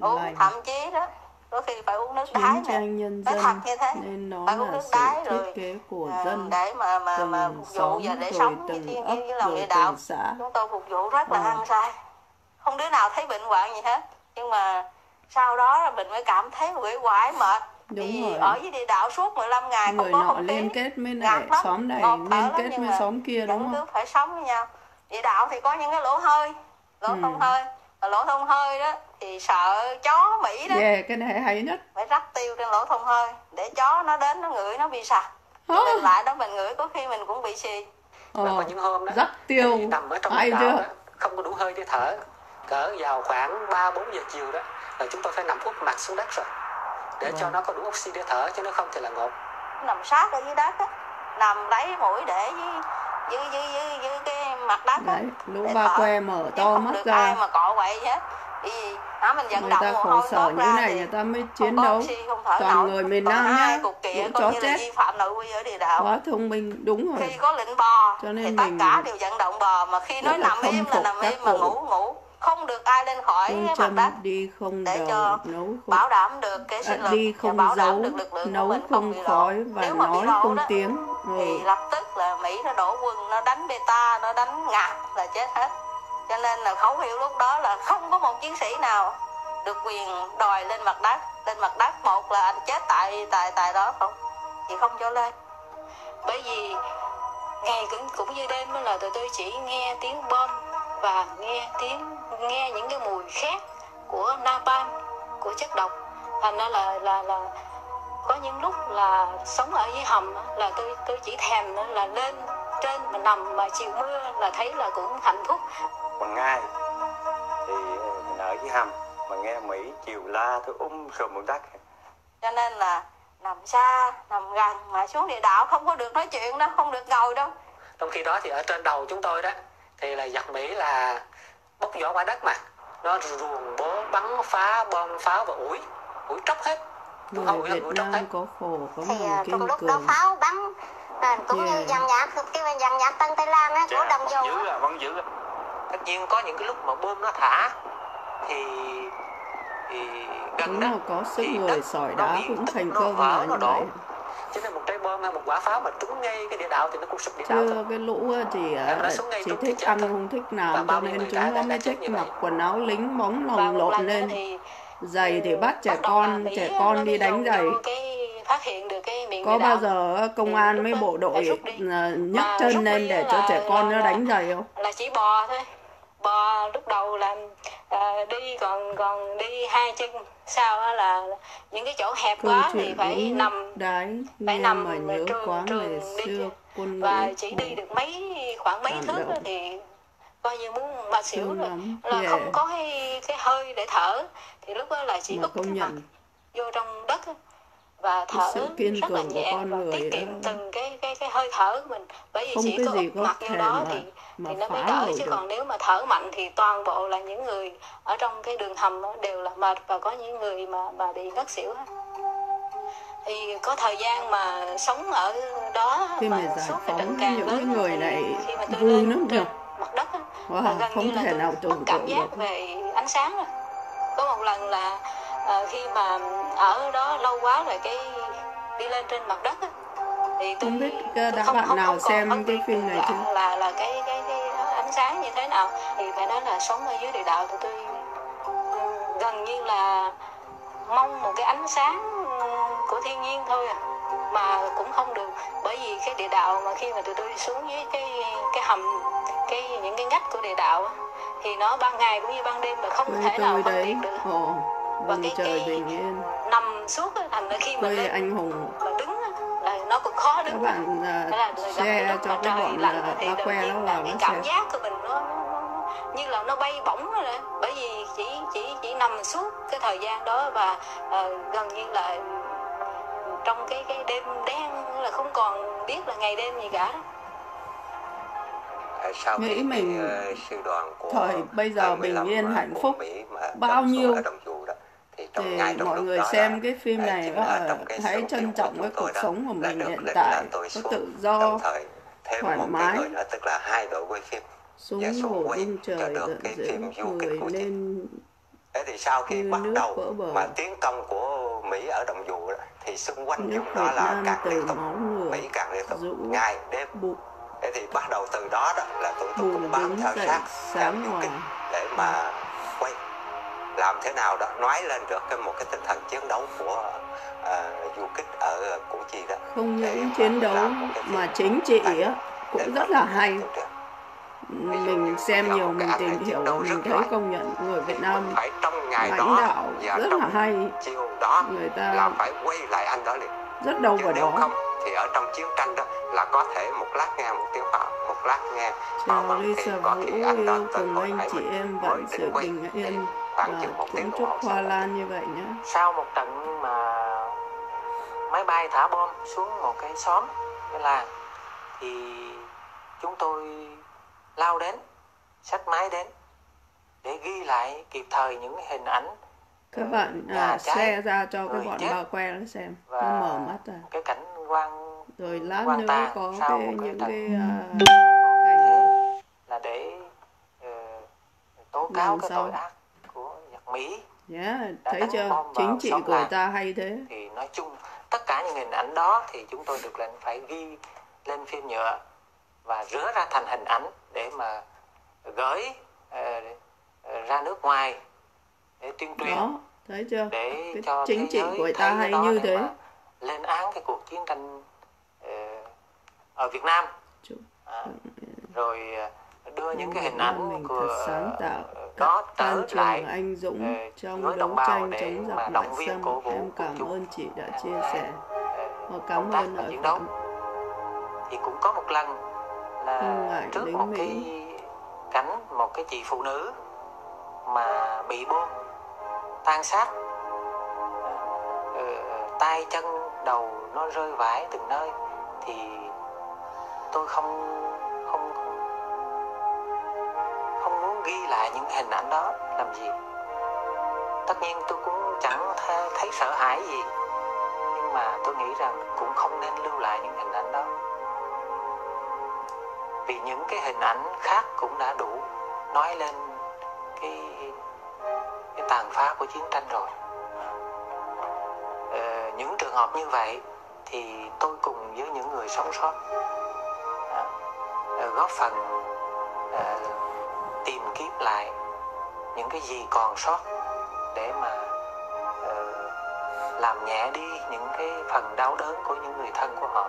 uống, thậm chí đó đôi khi phải uống nước đái nè, phải thật như thế, phải uống nước đái rồi để mà mà mà phục vụ và để sống với thiên nhiên với lòng địa đạo. Chúng tôi phục vụ rất là hăng say, không đứa nào thấy bệnh hoạn gì hết, nhưng mà sau đó mình mới cảm thấy quỷ quải mệt. Đúng rồi. Ở dưới địa đạo suốt mười lăm ngày người không có nọ liên kết với này xóm này, liên kết với xóm kia, đúng không? Phải sống với nhau. Địa đạo thì có những cái lỗ hơi, lỗ ừ. thông hơi, và lỗ thông hơi đó thì sợ chó Mỹ đó. Yeah, cái này hay nhất. Phải rắc tiêu trên lỗ thông hơi để chó nó đến nó ngửi nó bị sặc. Cho nên lại đó mình ngửi có khi mình cũng bị xì. Ờ, và có những hôm đó, rắc tiêu nằm ở trong địa đạo đó, không có đủ hơi để thở. Cỡ vào khoảng ba bốn giờ chiều đó là chúng tôi phải nằm úp mặt xuống đất rồi, để cho nó có đủ oxy để thở, chứ nó không thì là ngộp. Nằm sát ở dưới đất á, nằm lấy mũi để dưới dưới dưới dưới cái mặt đất á, lũ ba que mở to mắt ra. Ai mà cọ quậy hết. Vì nó mình vận động mồ hôi tốt ra này, thì người ta mới chiến đấu. Toàn người miền Nam nhá, chó chết. Vi phạm nội quy ở địa đạo. Quá thông minh, đúng rồi. Khi có lệnh bò thì tất cả đều vận động bò, mà khi nói nằm im là nằm im mà ngủ ngủ. Không được ai lên khỏi cái mặt đất đi không để đầu, cho nấu không, bảo đảm được cái sinh lực, đi không bảo đảm được lực lượng nấu của mình không bị khói và nếu nói không đó, tiếng thì ừ. lập tức là Mỹ nó đổ quân, nó đánh beta, nó đánh ngạt là chết hết. Cho nên là khẩu hiệu lúc đó là không có một chiến sĩ nào được quyền đòi lên mặt đất, lên mặt đất một là anh chết tại tại tại đó không, thì không cho lên. Bởi vì ngày cũng cũng như đêm là tụi tôi chỉ nghe tiếng bom và nghe tiếng nghe những cái mùi khét của napalm, của chất độc. Thành ra là là là có những lúc là sống ở dưới hầm là tôi tôi chỉ thèm là lên trên mà nằm, mà chiều mưa là thấy là cũng hạnh phúc. Bằng ngày thì mình ở dưới hầm mà nghe Mỹ chiều la tôi um sùm một đất. Cho nên là nằm xa nằm gần mà xuống địa đạo không có được nói chuyện đâu, không được ngồi đâu. Trong khi đó thì ở trên đầu chúng tôi đó thì là giặc Mỹ là bốc vỏ quả đất mà nó ruồng bố bắn phá bom pháo và ủi ủi tróc hết. Người không, Việt ủi Nam hết. Có khổ có thì trong lúc đó pháo bắn cũng yeah. như dàn nhạc cái dàn nhạc Tân Tây Lan á, của Đồng Dù á, vẫn giữ. Tất nhiên có những cái lúc mà bom nó thả thì thì gần đó có sức người sỏi đá cũng thành công mà nó đổ Chứ là một trái bom hay một quả pháo mà trúng ngay cái địa đạo thì nó cũng sụp địa đạo thôi. Cái lũ chỉ, chỉ thích ăn không thích nào, cho nên chúng nó mới thích mặc quần áo lính bóng lồng lộn lên. Giày thì bắt trẻ con, trẻ con đi đánh giày. Có bao giờ công an mấy bộ đội nhấc chân lên để cho trẻ con nó đánh giày không? Là chỉ bò thôi. Bò lúc đầu là à, đi còn còn đi hai chân, sau là những cái chỗ hẹp quá thì phải nằm đấy, phải nằm mà nhớ trường, quá trường đi quân và quân chỉ quân. Đi được mấy khoảng mấy thước thì coi như muốn mà xỉu rồi, là yeah. Không có cái, cái hơi để thở thì lúc đó là chỉ úp cái mặt vô trong đất và thở rất là nhẹ và tiết kiệm đó. Từng cái cái cái hơi thở của mình, bởi vì không chỉ có úp mặt vô đó mà. Thì thì nó mới đỡ, chứ còn nếu mà thở mạnh thì toàn bộ là những người ở trong cái đường hầm đều là mệt và có những người mà mà bị ngất xỉu hết. Thì có thời gian mà sống ở đó khi mà suốt cái trận càng những lớn, người này khi mà tôi lên lắm trời, mặt đất wow, gần không như thể là nào tôi mất cảm giác được. Về ánh sáng rồi. Có một lần là à, khi mà ở đó lâu quá rồi cái đi lên trên mặt đất. Thì tôi, không biết đã tôi không, bạn không, nào không xem cái phim này chưa? Là, là cái, cái, cái ánh sáng như thế nào? Thì phải nói là sống ở dưới địa đạo thì tôi gần như là mong một cái ánh sáng của thiên nhiên thôi à. Mà cũng không được, bởi vì cái địa đạo mà khi mà tụi tôi xuống dưới cái cái hầm, cái những cái ngách của địa đạo thì nó ban ngày cũng như ban đêm là không ừ, thể nào phân biệt được. Ồ, và cái, trời cái nằm suốt thành khi mà lên, anh hùng mà đứng nó cũng khó đứng. Các bạn uh, share cho cái bọn là ba que đó là cái cảm giác của mình nó, nó như là nó bay bổng rồi, bởi vì chỉ chỉ chỉ nằm suốt cái thời gian đó và uh, gần như là trong cái cái đêm đen là không còn biết là ngày đêm gì cả. Sau nghĩ mình cái, uh, sư đoàn của thời bây giờ bình yên hạnh phúc bao nhiêu thì mọi người xem cái phim này có thấy trân trọng cái cuộc sống của mình hiện tại, có tự do, thoải mái, xuống hồ dung trời dẫn dễ người lên như nước vỡ bờ. Mỹ ở Đồng Dù thì xung quanh vùng đó là càng liên tục, Mỹ càng liên tục ngày đêm. Thế thì bắt đầu từ đó đó là tụi tôi cũng bám theo sát sáng du kích để mà quay làm thế nào đó nói lên được cái một cái tinh thần chiến đấu của uh, du kích ở Củ Chi đó. Không những chiến đấu mà chính trị á cũng rất là hay. Mình xem nhiều, mình tìm hiểu, mình thấy công nhận người Việt Nam lãnh đạo rất là hay. Người ta rất đầu vào đó. Thì ở trong chiến tranh đó là có thể một lát nghe một tiếng pháo, một lát nghe pháo bắn thì có khi anh đó từng anh chị em vẫn sự bình yên và cũng chúc Hoa Lan như vậy nhé. Sau một trận mà máy bay thả bom xuống một cái xóm, cái làng thì chúng tôi lao đến, xách máy đến để ghi lại kịp thời những hình ảnh. Các bạn à, share ra cho cái bọn ba que nó xem, nó mở mắt ra. Cái cảnh quang, rồi lát quang nữa tàn, có cái, những cái uh, là để uh, tố cáo cái tội ác của giặc Mỹ. Yeah, thấy chưa? Chính trị của người ta hay thế. Thì nói chung tất cả những hình ảnh đó thì chúng tôi được lệnh phải ghi lên phim nhựa và rứa ra thành hình ảnh để mà gửi uh, ra nước ngoài để tuyên truyền. Đó, thấy chưa? Để cái cho chính trị của người ta hay như thế. Lên án cái cuộc chiến tranh ở Việt Nam à, rồi đưa những cái hình ảnh của sáng tạo đó trở lại anh dũng trong đấu tranh chống giặc ngoại xâm. Em cảm ơn chị đã chia sẻ và cảm ơn ở chiến đấu. Thì cũng có một lần là trước một cái cảnh một cái chị phụ nữ mà bị bom tang sát, tay chân đầu nó rơi vãi từng nơi thì tôi không không không muốn ghi lại những hình ảnh đó làm gì. Tất nhiên tôi cũng chẳng thấy sợ hãi gì, nhưng mà tôi nghĩ rằng cũng không nên lưu lại những hình ảnh đó, vì những cái hình ảnh khác cũng đã đủ nói lên cái cái tàn phá của chiến tranh rồi. Những trường hợp như vậy thì tôi cùng với những người sống sót góp phần tìm kiếm lại những cái gì còn sót để mà làm nhẹ đi những cái phần đau đớn của những người thân của họ.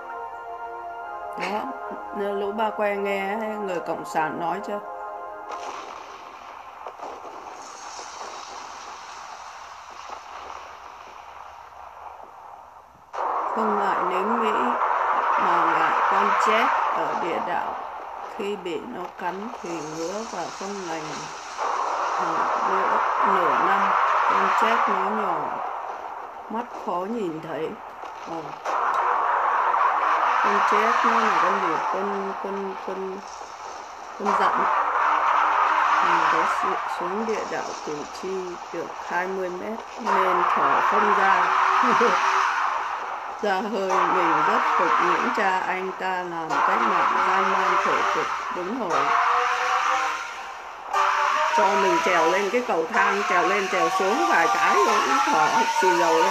Đó, lũ ba que nghe người cộng sản nói chưa? Không ngại lính Mỹ mà ngại con chết ở địa đạo, khi bị nó cắn thì ngứa và không lành. Nửa, nửa năm con chết nó nhỏ, mắt khó nhìn thấy. Ờ. Con chết nó là con gì? Con con con con dặn. Mình có xuống địa đạo Củ Chi được hai mươi mét nên thở không ra. Ra hơi, mình rất phục những cha anh ta làm cách mạng gian nan khổ cực, đúng rồi. Cho mình trèo lên cái cầu thang, trèo lên trèo xuống vài cái cũng thở xì dầu lên.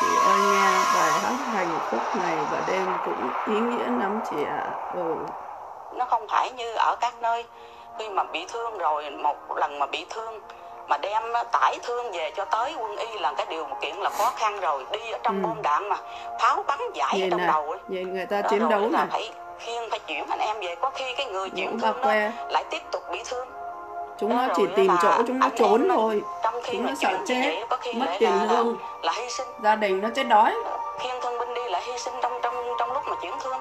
Chị ơi nghe bài hát hạnh phúc này và đêm cũng ý nghĩa lắm chị ạ. À. Ừ. Nó không phải như ở các nơi khi mà bị thương rồi, một lần mà bị thương mà đem tải thương về cho tới quân y là cái điều một kiện là khó khăn rồi. Đi ở trong ừ. bom đạn mà pháo bắn giải ở trong này, đầu ấy. Nhìn người ta đó chiến đấu là phải khiêng, phải chuyển anh em về. Có khi cái người chịu thương đó lại tiếp tục bị thương. Chúng nó chỉ tìm chỗ chúng nó trốn thôi. Chúng nó sợ chết, mất tiền lương, gia đình nó chết đói. Khiêng thương binh đi là hy sinh trong trong trong lúc mà chuyển thương.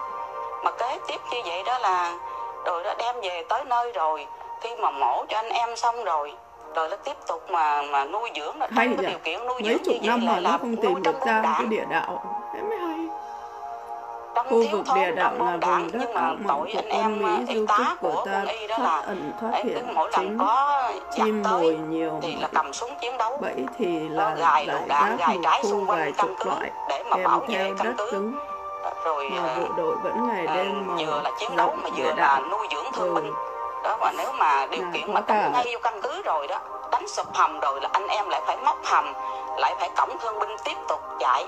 Mà kế tiếp như vậy đó là rồi đã đem về tới nơi rồi, khi mà mổ cho anh em xong rồi, rồi nó tiếp tục mà mà nuôi dưỡng là trong cái điều kiện nuôi dưỡng như vậy là nó không tìm được ra cái địa đạo. Thế mới hay. Khu vực địa đạo là vùng đất ảo mộng của quân Mỹ du kích của ta thoát ẩn thoát hiện, chính chim mồi nhiều mồi. Bẫy thì là giải rác một khu vài chục loại kèm theo đất cứng, mà bộ đội vẫn ngày đêm mò dọc địa đạo. Ừ. Đó, mà nếu mà điều à, kiện mà đánh ngay vô căn cứ rồi đó, đánh sụp hầm rồi là anh em lại phải móc hầm, lại phải cõng thương binh tiếp tục chạy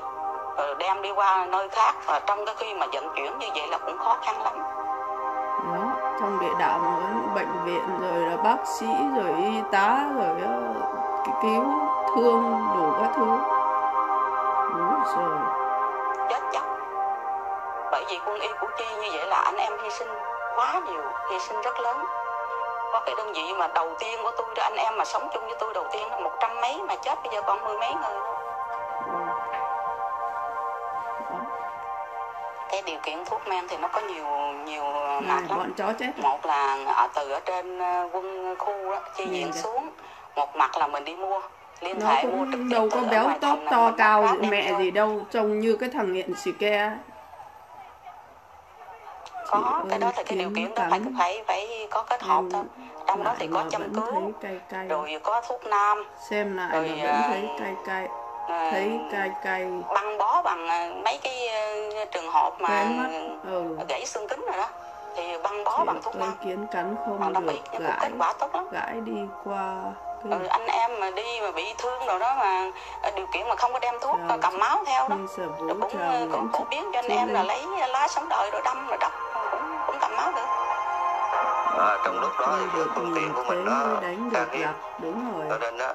rồi đem đi qua nơi khác, và trong cái khi mà vận chuyển như vậy là cũng khó khăn lắm. Đó, trong địa đạo mới bệnh viện rồi là bác sĩ rồi y tá rồi cứu thương đủ các thứ. Đúng rồi. Chết chắc. Bởi vì quân y Củ Chi như vậy là anh em hy sinh quá nhiều, hy sinh rất lớn. Có cái đơn vị mà đầu tiên của tôi đó, anh em mà sống chung với tôi đầu tiên là một trăm mấy mà chết bây giờ còn mười mấy người. Cái điều kiện thuốc men thì nó có nhiều nhiều mặt lắm. Bọn chó chết. Một là ở từ ở trên quân khu đó, chi viện xuống. Một mặt là mình đi mua, liên nó hệ mua trực tiếp. Đâu có béo tốt to cao mẹ gì đâu, trông như cái thằng nghiện xì ke. Có ơi, cái đó thì cái điều kiện đó phải phải phải có kết hợp thôi. Trong đó thì có châm cứu, cay cay. Rồi có thuốc nam. Xem lại rồi vẫn uh, thấy cay cay. Thấy cay cay. Băng bó bằng mấy cái trường hợp mà ừ. gãy xương kính rồi đó thì băng bó chị bằng thuốc nam. Kiến cắn không bằng được, gãi, kết quả tốt lắm. Gãi đi qua. Cái... Ừ, anh em mà đi mà bị thương rồi đó mà điều kiện mà không có đem thuốc rồi, cầm máu theo đó. Rồi cũng cũng phổ biến cho anh em lên. Là lấy lá sống đời rồi đâm rồi đắp cũng cũng cầm máu được. À, trong lúc đó thì phương tiện của mình nó đánh được lập, đúng rồi. Cho nên đó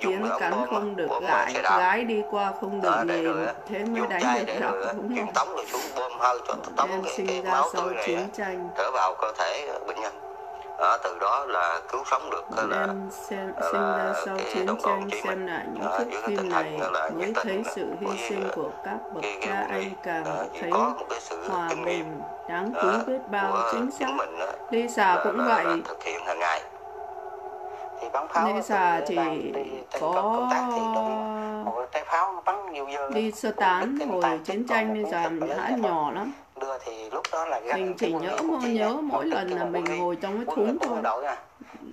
kiến cắn không được gãi, gái đi qua không được nhìn, thế mới đánh được đập, đúng rồi. Em sinh ra sau chiến tranh trở vào cơ thể bệnh nhân. À, từ đó là cứu sống được em là, xem, là sinh ra sau chiến tranh, xem lại những thước phim này mới thấy sự hy sinh của các bậc cha anh, càng thấy hòa bình đáng quý biết bao. Chính xác, Lê Xà cũng vậy. Lê Xà chỉ có đi sơ tán hồi chiến tranh nên giảm đã nhỏ lắm. Thì lúc đó là mình chỉ nhớ mỗi nhớ mỗi lần là mình ngồi trong cái thúng thôi,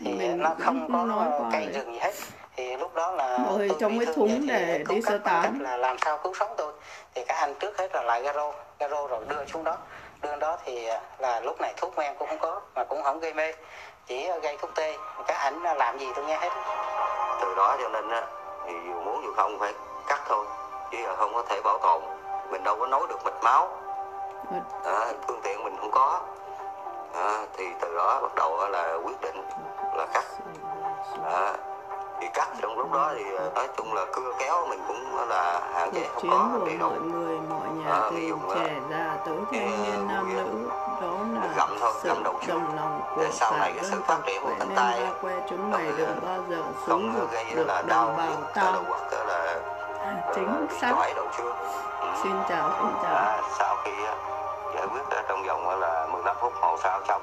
thì mình nó không có nói qua cây rừng gì hết. Thì lúc đó là ngồi trong cái thúng để đi sơ tán là làm sao cứu sống tôi, thì cả anh trước hết là lại garo garo rồi đưa xuống đó. Đưa đó thì là lúc này thuốc men cũng không có mà cũng không gây mê, chỉ gây thuốc tê. Các ảnh làm gì tôi nghe hết. Từ đó cho nên thì dù muốn dù không phải cắt thôi, chứ không có thể bảo tồn. mình đâu có nối được mạch máu, à, phương tiện mình không có, à, thì từ đó bắt đầu là quyết định là cắt, à, thì cắt trong lúc đó thì nói chung là cưa kéo mình cũng là hạn chế không có đầy đủ, à, ví dụ là gặm thôi, gặm đầu trước để sau này cái sự phát triển của cánh tay không gây là đau đau đầu hoặc là chính xác. Xin chào, xin chào. À, sau khi giải quyết trong vòng là mười lăm phút hồ sau xong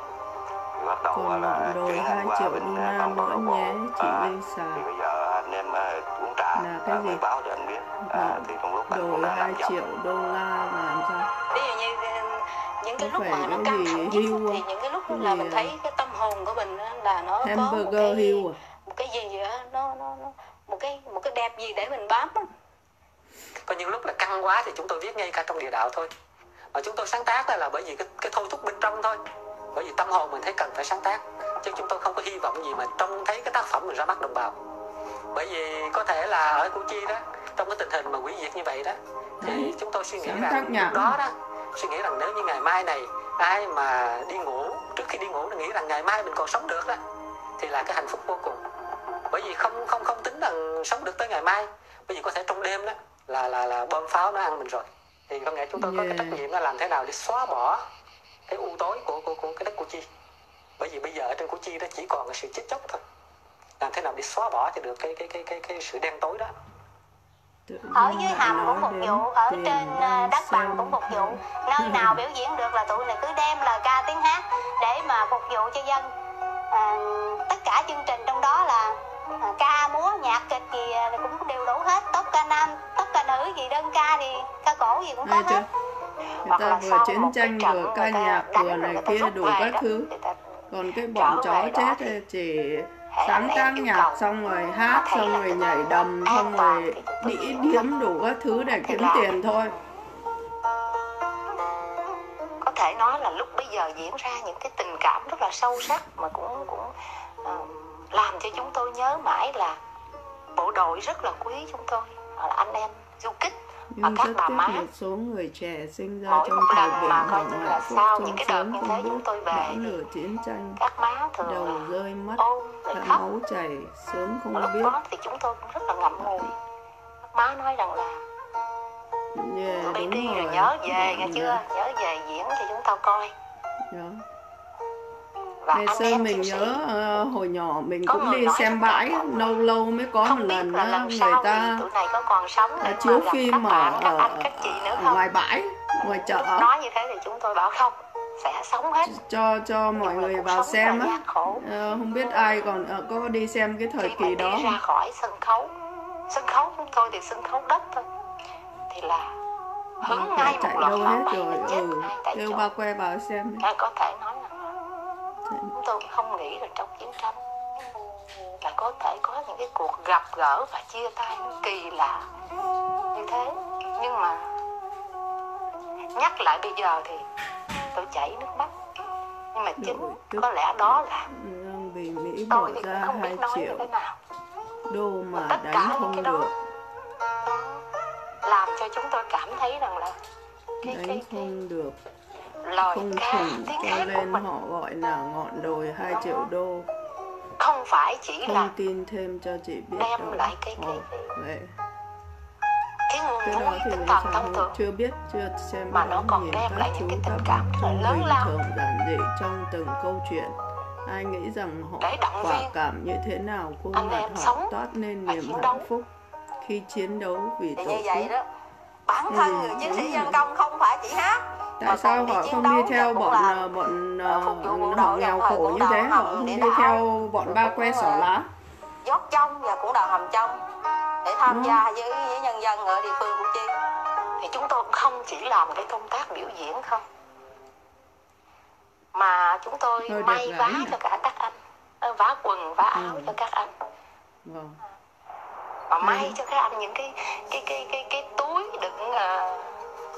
thì bắt đầu còn là chuyển hành qua bên phòng câu lạc bộ. Thì bây giờ anh em uống trà à, mới báo cho anh biết. À, thì trong lúc anh cũng đã làm dọc. Ví dụ như những cái lúc mà nó căng thẳng thì những cái lúc là mình thấy cái tâm hồn của mình là nó có một cái một cái gì đó, nó nó một cái một cái đẹp gì để mình bám. Có những lúc là căng quá thì chúng tôi viết ngay cả trong địa đạo thôi. Mà chúng tôi sáng tác là bởi vì cái, cái thôi thúc bên trong thôi. Bởi vì tâm hồn mình thấy cần phải sáng tác. Chứ chúng tôi không có hy vọng gì mà trông thấy cái tác phẩm mình ra mắt đồng bào. Bởi vì có thể là ở Củ Chi đó, trong cái tình hình mà quỷ diệt như vậy đó, thì chúng tôi suy nghĩ rằng lúc đó đó, suy nghĩ rằng nếu như ngày mai này ai mà đi ngủ, trước khi đi ngủ thì nghĩ rằng ngày mai mình còn sống được đó, thì là cái hạnh phúc vô cùng. Bởi vì không không không tính rằng sống được tới ngày mai. Bởi vì có thể trong đêm đó là là là bom pháo nó ăn mình rồi, thì có nghĩa chúng tôi yeah. có cái trách nhiệm là làm thế nào để xóa bỏ cái u tối của của của cái đất Củ Chi. Bởi vì bây giờ ở trên Củ Chi đó chỉ còn cái sự chết chóc thôi, làm thế nào để xóa bỏ cho được cái cái cái cái cái sự đen tối đó. Ở dưới hầm cũng một vụ, ở trên đất bằng cũng một vụ, nơi nào biểu diễn được là tụi này cứ đem lời ca tiếng hát để mà phục vụ cho dân. À, tất cả chương trình trong đó là ca múa nhạc kịch gì cũng đều đủ hết, tốp ca nam tốp ca nữ gì, đơn ca thì ca cổ gì cũng có hết. Người ta vừa chiến tranh vừa ca nhạc vừa này kia đủ các thứ. Còn cái bọn chó chết chỉ sáng tác nhạc xong rồi hát xong rồi nhảy đầm xong rồi đĩ điếm đủ các thứ để kiếm tiền thôi. Có thể nói là lúc bây giờ diễn ra những cái tình cảm rất là sâu sắc mà cũng cũng làm cho chúng tôi nhớ mãi là bộ đội rất là quý chúng tôi, là anh em du kích và các bà má. Số người trẻ sinh ra mỗi trong một lần mà coi như là sau những cái đợt như thế chúng tôi về thì các má thường đầu rơi mất, ôm rồi khóc, máu chảy, sướng không biết. Lúc đó thì chúng tôi cũng rất là ngậm ngùi. Má nói rằng là yeah, tụi bay đi rồi, rồi nhớ về nghe chưa, nhớ về diễn cho chúng tao coi. Yeah. Ngày xưa mình nhớ uh, hồi nhỏ mình có cũng đi xem bãi, lâu lâu mới có một lần là đó, người ta à, chiếu phim ở, các anh, các chị nữa ở ngoài bãi, ngoài chợ. Nói như thế thì chúng tôi bảo không, sẽ sống hết. Cho cho mọi người vào xem á. Uh, không biết ai còn uh, có đi xem cái thời kỳ đó. Ra khỏi sân khấu, sân khấu chúng tôi thì sân khấu đất thôi, thì là hứng ngay một lần hết rồi, ừ, kêu ba que vào xem. Có thể nói là chúng tôi không nghĩ là trong chiến tranh là có thể có những cái cuộc gặp gỡ và chia tay kỳ lạ như thế. Nhưng mà nhắc lại bây giờ thì tôi chảy nước mắt. Nhưng mà chính có lẽ đó là tôi thì cũng không biết nói như thế nào. Mà tất cả những cái đó làm cho chúng tôi cảm thấy rằng là cái cái cái lời không ca, khủng tiếng hát của mình họ gọi là ngọn đồi hai triệu đô. Không phải chỉ không là tin thêm cho chị biết đem đâu. Lại cái cái cái cái nguồn vui cái tầm thông thường chưa biết chưa xem mà nó còn đem lại những cái tình cảm rất là lớn lao giản dị trong từng câu chuyện. Ai nghĩ rằng họ quả cảm như thế nào cô mặt họ toát lên niềm hạnh phúc khi chiến đấu vì tổ quốc. Bản thân người chiến sĩ dân công không phải chỉ hát. Tại sao họ không đi theo bọn bọn họ nghèo khổ như thế, họ không đi theo bọn ba que xỏ lá dốt trong và cũng đào hầm trong để tham gia với, với nhân dân ở địa phương Củ Chi. Thì chúng tôi không chỉ làm cái công tác biểu diễn không, mà chúng tôi may vá cho cả các anh, vá quần vá áo cho các anh, và may cho các anh những cái cái cái cái cái túi đựng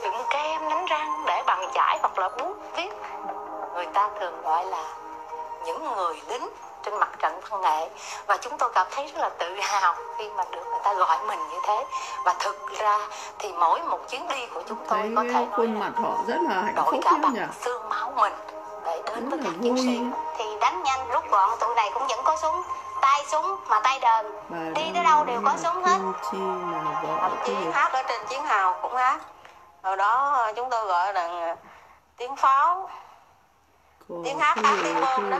đựng kem đánh răng để bằng chải hoặc là bút viết, người ta thường gọi là những người lính trên mặt trận văn nghệ, và chúng tôi cảm thấy rất là tự hào khi mà được người ta gọi mình như thế. Và thực ra thì mỗi một chuyến đi của chúng tôi thấy có thể khuôn mặt họ rất là hạnh phúc, đổi cả bằng xương máu mình để đến với các chiến sĩ. Thì đánh nhanh rút gọn, tụi này cũng vẫn có súng, tay súng mà tay đờn, đi tới đâu đều có súng hết. Thậm chí hát ở trên chiến hào cũng hát. Hồi đó chúng tôi gọi là tiếng pháo, tiếng hát hát tiếng bom đó,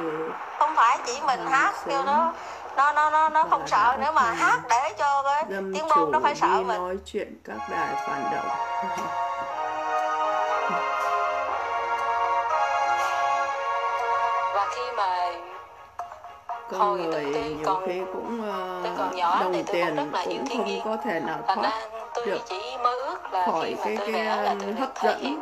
không phải chỉ mình hát kêu nó nó nó nó nó không sợ nữa, mà hát để cho cái tiếng bom nó phải sợ mình. Nói chuyện các đài phản động. Và khi mà con người nhiều khi cũng đồng tiền cũng không có thể nào thoát được khỏi cái cái hấp dẫn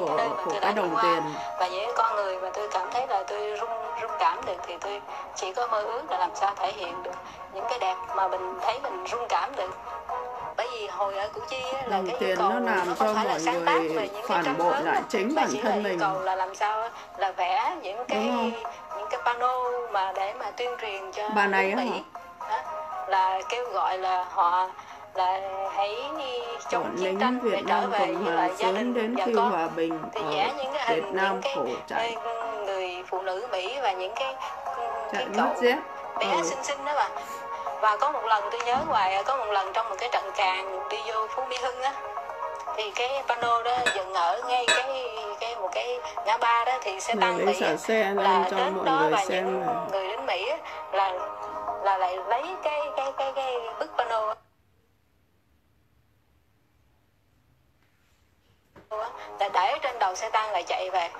của, của cái đồng tiền. Và những con người mà tôi cảm thấy là tôi rung rung cảm được thì tôi chỉ có mơ ước là làm sao thể hiện được những cái đẹp mà mình thấy mình rung cảm được. Bởi vì hồi ở Củ Chi ấy, là cái yêu cầu nó làm nó không phải là sáng tác về những cái cảm hứng lại chính bản thân mình, mà chỉ là yêu cầu là làm sao là vẽ những cái những cái pano mà để mà tuyên truyền cho bà này Mỹ, là kêu gọi là họ là hãy chống chiến tranh để trở về với lại gia đình đến và khi con. Hòa bình thì vẽ những cái hình những cái người phụ nữ Mỹ và những cái cái cậu bé xinh xinh đó bà. Và có một lần tôi nhớ hoài, có một lần trong một cái trận càng đi vô Phú Mỹ Hưng á, thì cái pano đó dựng ở ngay cái cái một cái ngã ba đó, thì xe tăng Mỹ là đến đó và những người đến Mỹ á, là là lại lấy cái cái cái cái bức pano á, là để trên đầu xe tăng lại chạy về.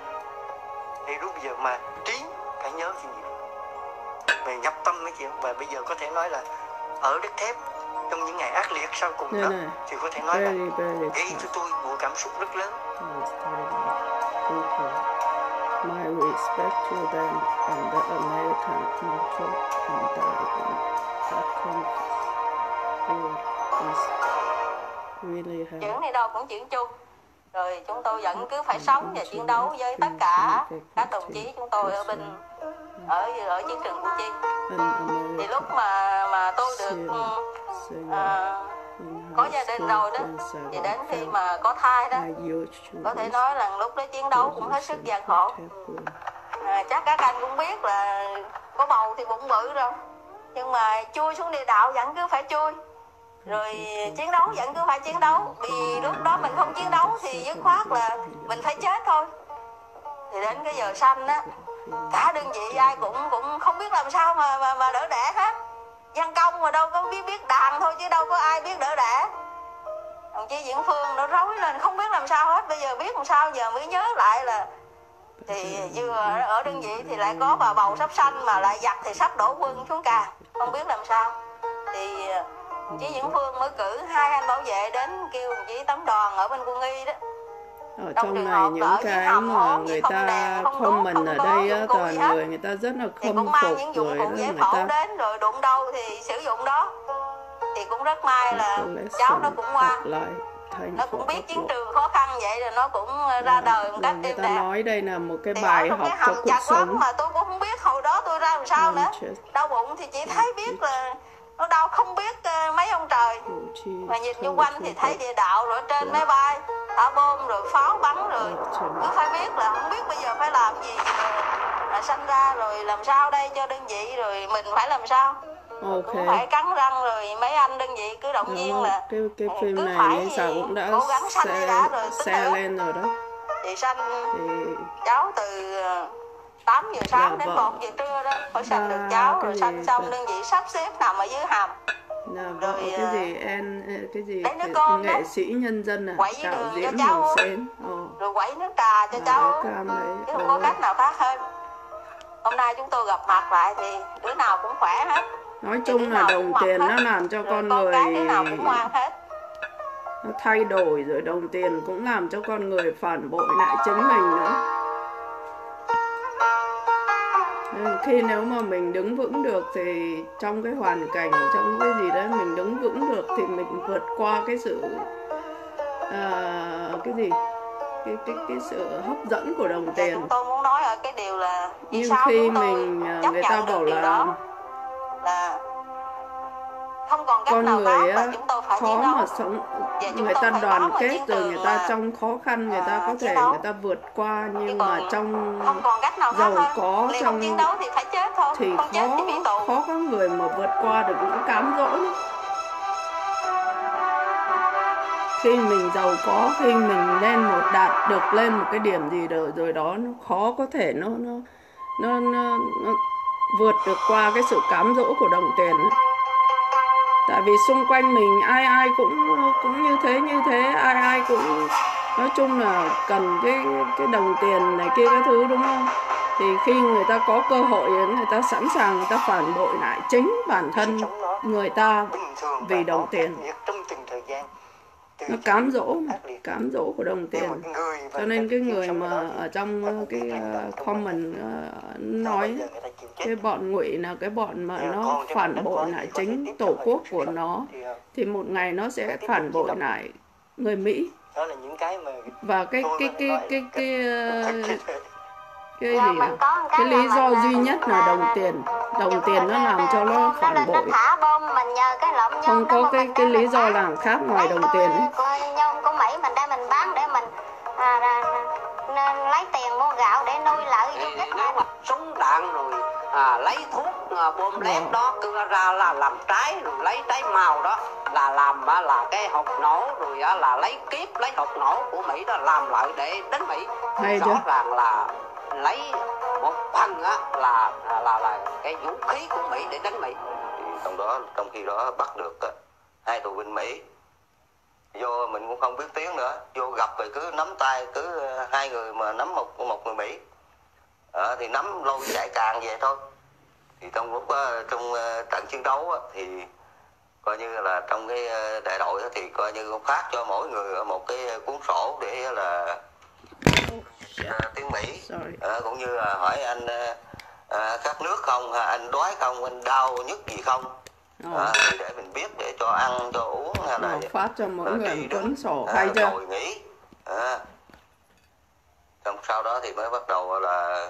Thì lúc bây giờ mà trí phải nhớ chuyện gì về nhập tâm cái chuyện, và bây giờ có thể nói là ở đất thép trong những ngày ác liệt sau cùng đó thì có thể nói là gây cho tôi một cảm xúc rất lớn. My respect to them and the American people and that chuyện này đâu cũng chuyện chung. Rồi chúng tôi vẫn cứ phải sống và chiến đấu với tất cả các đồng chí chúng tôi ở bên ở ở chiến trường Củ Chi. Thì lúc mà mà tôi được à, có gia đình rồi đó, thì đến khi mà có thai đó, có thể nói là lúc đó chiến đấu cũng hết sức gian khổ. À, chắc các anh cũng biết là có bầu thì bụng bự rồi, nhưng mà chui xuống địa đạo vẫn cứ phải chui, rồi chiến đấu vẫn cứ phải chiến đấu. Vì lúc đó mình không chiến đấu thì dứt khoát là mình phải chết thôi. Thì đến cái giờ sanh á, cả đơn vị ai cũng cũng không biết làm sao mà mà, mà đỡ đẻ hết. Văn công mà đâu có biết biết đàn thôi chứ đâu có ai biết đỡ đẻ. Đồng chí Diễn Phương nó rối lên không biết làm sao hết. Bây giờ biết làm sao giờ mới nhớ lại là thì vừa ở đơn vị thì lại có bà bầu sắp sanh, mà lại giặt thì sắp đổ quân xuống càng, không biết làm sao. Thì đồng chí Diễn Phương mới cử hai anh bảo vệ đến kêu đồng chí Tấm Đoàn ở bên quân y đó. Ở trong này những cái mà người ta không mình ở đây á, toàn người người ta rất là không phục rồi đó, người ta đến rồi đụng đâu thì sử dụng đó. Thì cũng rất may là cháu nó cũng ngoan, nó cũng biết chiến trường khó khăn vậy rồi nó cũng ra đời một cách êm đẹp. Nói đây là một cái bài học cho cuộc sống mà tôi cũng không biết hồi đó tôi ra làm sao nữa. Đau bụng thì chỉ thấy biết là nó đau không biết mấy ông trời, mà nhìn xung quanh thì thấy địa đạo rồi trên máy bay thả bom rồi pháo bắn rồi cứ phải biết là không biết bây giờ phải làm gì, là sanh ra rồi làm sao đây cho đơn vị, rồi mình phải làm sao. Okay. Cũng phải cắn răng rồi mấy anh đơn vị cứ động viên là cái, cái phim cứ này phải sao cũng đã cố gắng sanh đi đã rồi xe lên rồi đó. Chị sanh thì... cháu từ tám giờ sáng đến một giờ trưa đó phải sanh được cháu rồi sanh xong đơn vị sắp xếp nằm ở dưới hầm. Nào, rồi cái gì em cái gì cái, nghệ đó. Sĩ nhân dân à, quẩy đạo đường diễn Hồ Sến oh. Rồi quẩy nước trà cho à, cháu chứ không đó. Có cách nào khác hơn. Hôm nay chúng tôi gặp mặt lại thì đứa nào cũng khỏe hết, nói thì chung là đồng tiền nó làm cho rồi con người đứa nào cũng ngoan hết, nó thay đổi rồi đồng tiền cũng làm cho con người phản bội lại chính mình nữa. Khi nếu mà mình đứng vững được thì trong cái hoàn cảnh, trong cái gì đó mình đứng vững được thì mình vượt qua cái sự uh, cái gì cái, cái, cái sự hấp dẫn của đồng tiền. Tôi muốn nói ở là cái điều là vì sao khi chúng tôi mình, chấp người nhận ta bảo được là điều đó là không còn cách con nào người khác, chúng tôi phải khó mà sống. Và người ta đoàn kết rồi, người ta trong khó khăn người ta có thể người ta vượt qua, nhưng mà trong giàu có trong thì khó khó có người mà vượt qua được những cám dỗ. Khi mình giàu có, khi mình lên một đạt được lên một cái điểm gì rồi rồi đó, nó khó có thể nó nó nó, nó, nó vượt được qua cái sự cám dỗ của đồng tiền. Tại vì xung quanh mình ai ai cũng cũng như thế như thế, ai ai cũng nói chung là cần cái cái đồng tiền này kia cái thứ, đúng không? Thì khi người ta có cơ hội người ta sẵn sàng người ta phản bội lại chính bản thân người ta vì đồng tiền. Nó cám dỗ, cám dỗ của đồng tiền. Cho nên cái người mà ở trong cái comment nói cái bọn ngụy là cái bọn mà nó phản bội lại chính tổ quốc của nó, thì một ngày nó sẽ phản bội lại người Mỹ. Và cái cái cái cái cái cái gì ạ? Cái lý do duy nhất là đồng tiền. Đồng tiền nó làm cho nó phản bội. Không có cái cái lý do nào khác ngoài đồng tiền ấy. Nhông của Mỹ mình đây mình bán để mình nên lấy tiền mua gạo để nuôi lợi du kích. Nếu mà súng đạn rồi lấy thuốc bom lép đó cưa ra là làm trái, rồi lấy trái màu đó là làm là cái hộp nổ, rồi là lấy kiếp lấy hộp nổ của Mỹ đó làm lợi để đến Mỹ. Rõ ràng là lấy một phần á là là là cái vũ khí của Mỹ để đánh Mỹ. Trong đó trong khi đó bắt được hai tù binh Mỹ, vô mình cũng không biết tiếng nữa, vô gặp rồi cứ nắm tay, cứ hai người mà nắm một một người Mỹ à, thì nắm lâu chạy càng về thôi. Thì trong lúc trong trận chiến đấu thì coi như là trong cái đại đội thì coi như phát cho mỗi người một cái cuốn sổ để là tiếng Mỹ à, cũng như là hỏi anh à, khát nước không, anh đói không, anh đau nhức gì không à, để mình biết để cho ăn cho uống hay là phát cho mỗi à, người cuốn sổ hay à, chưa nghỉ à. Xong sau đó thì mới bắt đầu là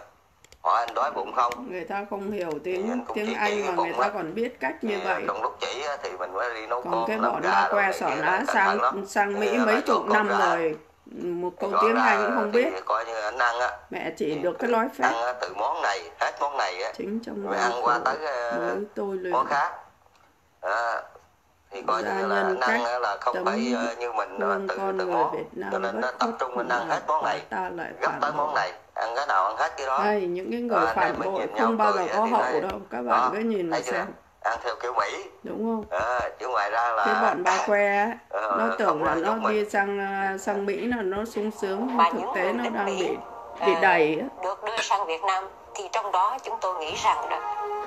hỏi anh đói bụng không. Người ta không hiểu tiếng tiếng Anh mà người ta còn biết cách như vậy. Trong lúc chỉ thì mình mới đi nấu còn con, cái bọn ba que sỏ lá sang sang Mỹ mấy chục năm rồi, một câu tiếng Anh cũng không biết. Coi như anh ăn á, mẹ chỉ được cái lối phép ăn từ món này hết món này á, chính trong rồi ăn qua tới tôi món khác à, thì coi như là anh ăn là không phải như mình từ từ món, cho nên nó tập trung mình ăn hết món này gấp tới món này, ăn cái nào ăn hết cái đó. Đây, những cái người à, phản bội không bao giờ có hậu đâu, các bạn đó, cứ nhìn mà xem. Ăn theo kiểu Mỹ đúng không à, chứ ngoài ra là cái bọn ba que ờ, nó tưởng là nó đi sang sang Mỹ là nó sung sướng, nhưng thực tế nó đang bị bị đẩy à, được đưa sang Việt Nam. Thì trong đó chúng tôi nghĩ rằng đó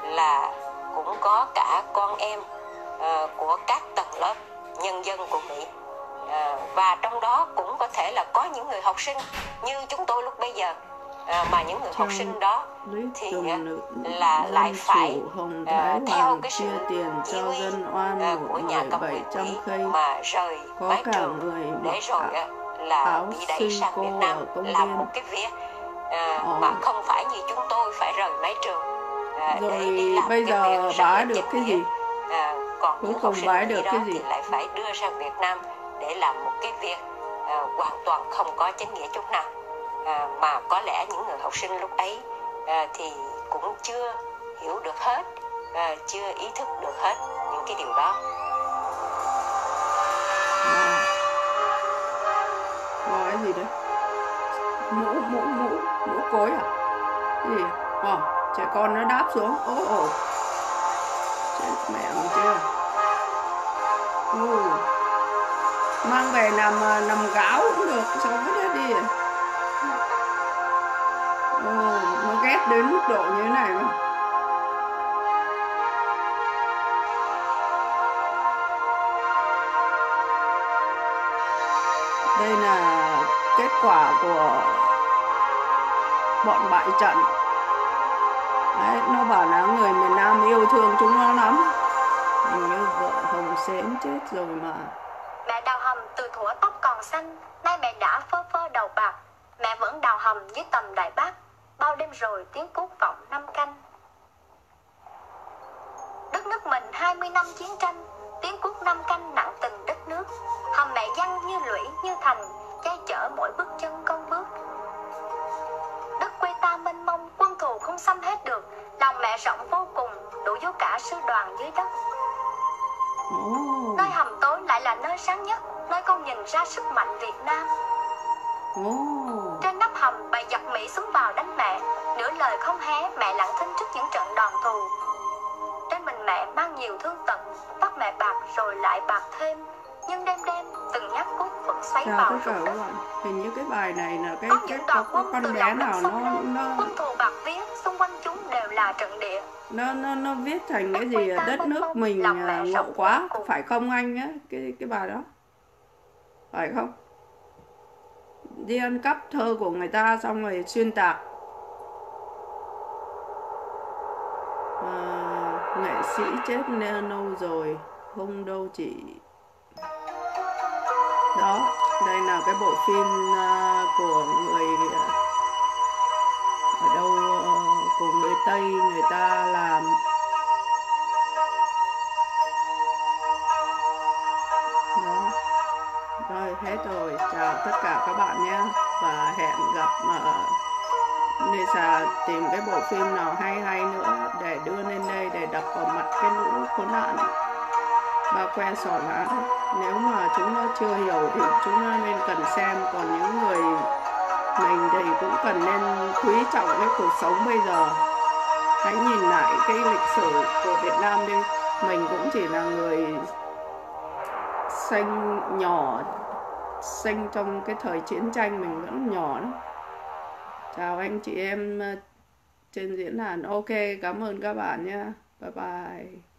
là cũng có cả con em uh, của các tầng lớp nhân dân của Mỹ, uh, và trong đó cũng có thể là có những người học sinh như chúng tôi lúc bây giờ. À, mà những người học sinh đó thì là lại phải uh, theo cái sự tiền cho dân oan uh, của nhà cầm quyền Mỹ mà rời mái trường, để rồi uh, là bị đẩy sang Việt Nam làm một cái việc uh, mà không phải như chúng tôi phải rời mái trường uh, rồi để đi làm bây cái giờ việc bá được cái gì uh, còn cuối cùng bá được cái gì thì lại phải đưa sang Việt Nam để làm một cái việc uh, hoàn toàn không có chính nghĩa chút nào. À, mà có lẽ những người học sinh lúc ấy à, thì cũng chưa hiểu được hết, à, chưa ý thức được hết những cái điều đó. Mò wow. Cái gì đấy? Mũ, mũ, mũ, mũ cối à? Cái gì? Wow. Trẻ con nó đáp xuống. Ồ, oh, ồ. Oh. Chết mẹ mình chưa? Oh. Mang về làm, làm gáo cũng được, sao vứt hết đi à? Ồ, nó ghét đến mức độ như thế này mà. Đây là kết quả của bọn bại trận. Đấy, nó bảo là người miền Nam yêu thương chúng nó lắm. Hình như vợ Hồng Xén chết rồi mà. Mẹ đào hầm từ thuở tóc còn xanh, nay mẹ đã phơ phơ đầu bạc. Mẹ vẫn đào hầm dưới tầm Đại Bác. bao đêm rồi tiếng cút vọng năm canh. Đất nước mình hai mươi năm chiến tranh, tiếng cút năm canh nặng từng đất nước. Hầm Mẹ Giăng như lũy như thành, che chở mỗi bước chân con bước. Đất quê ta mênh mông, quân thù không xâm hết được, lòng mẹ rộng vô cùng, đủ vô cả sư đoàn dưới đất. Nơi hầm tối lại là nơi sáng nhất, nơi con nhìn ra sức mạnh Việt Nam. Trên nắp hầm bầy giặc Mỹ xúm vào đánh mẹ, nửa lời không hé, mẹ lặng thinh trước những trận đòn thù. Trên mình mẹ mang nhiều thương tật, bắt mẹ bạc rồi lại bạc thêm, nhưng đêm đêm từng nhát cút vẫn xoáy Chà, vào ruột đất. Hình như cái bài này là cái cái có, có con bé nào nó nó quân thù bạc viết xung quanh chúng đều là trận địa. Nó nó nó viết thành cái gì đất nước mình ngộ quá, phải không anh á, cái cái bài đó. Phải không? Đi ăn cắp thơ của người ta xong rồi xuyên tạc. À, nghệ sĩ chết nên lâu rồi, không đâu chị. Đó, đây là cái bộ phim của người ở đâu, của người Tây người ta làm. Hết rồi, chào tất cả các bạn nhé. Và hẹn gặp uh, Nisa tìm cái bộ phim nào hay hay nữa để đưa lên đây để đập vào mặt cái lũ khốn nạn và que sỏ lá. Nếu mà chúng nó chưa hiểu thì chúng nó nên cần xem. Còn những người mình thì cũng cần nên quý trọng cái cuộc sống bây giờ. Hãy nhìn lại cái lịch sử của Việt Nam đi. Mình cũng chỉ là người sinh nhỏ, sinh trong cái thời chiến tranh, mình vẫn nhỏ lắm. Chào anh chị em trên diễn đàn. Ok, cảm ơn các bạn nha. Bye bye.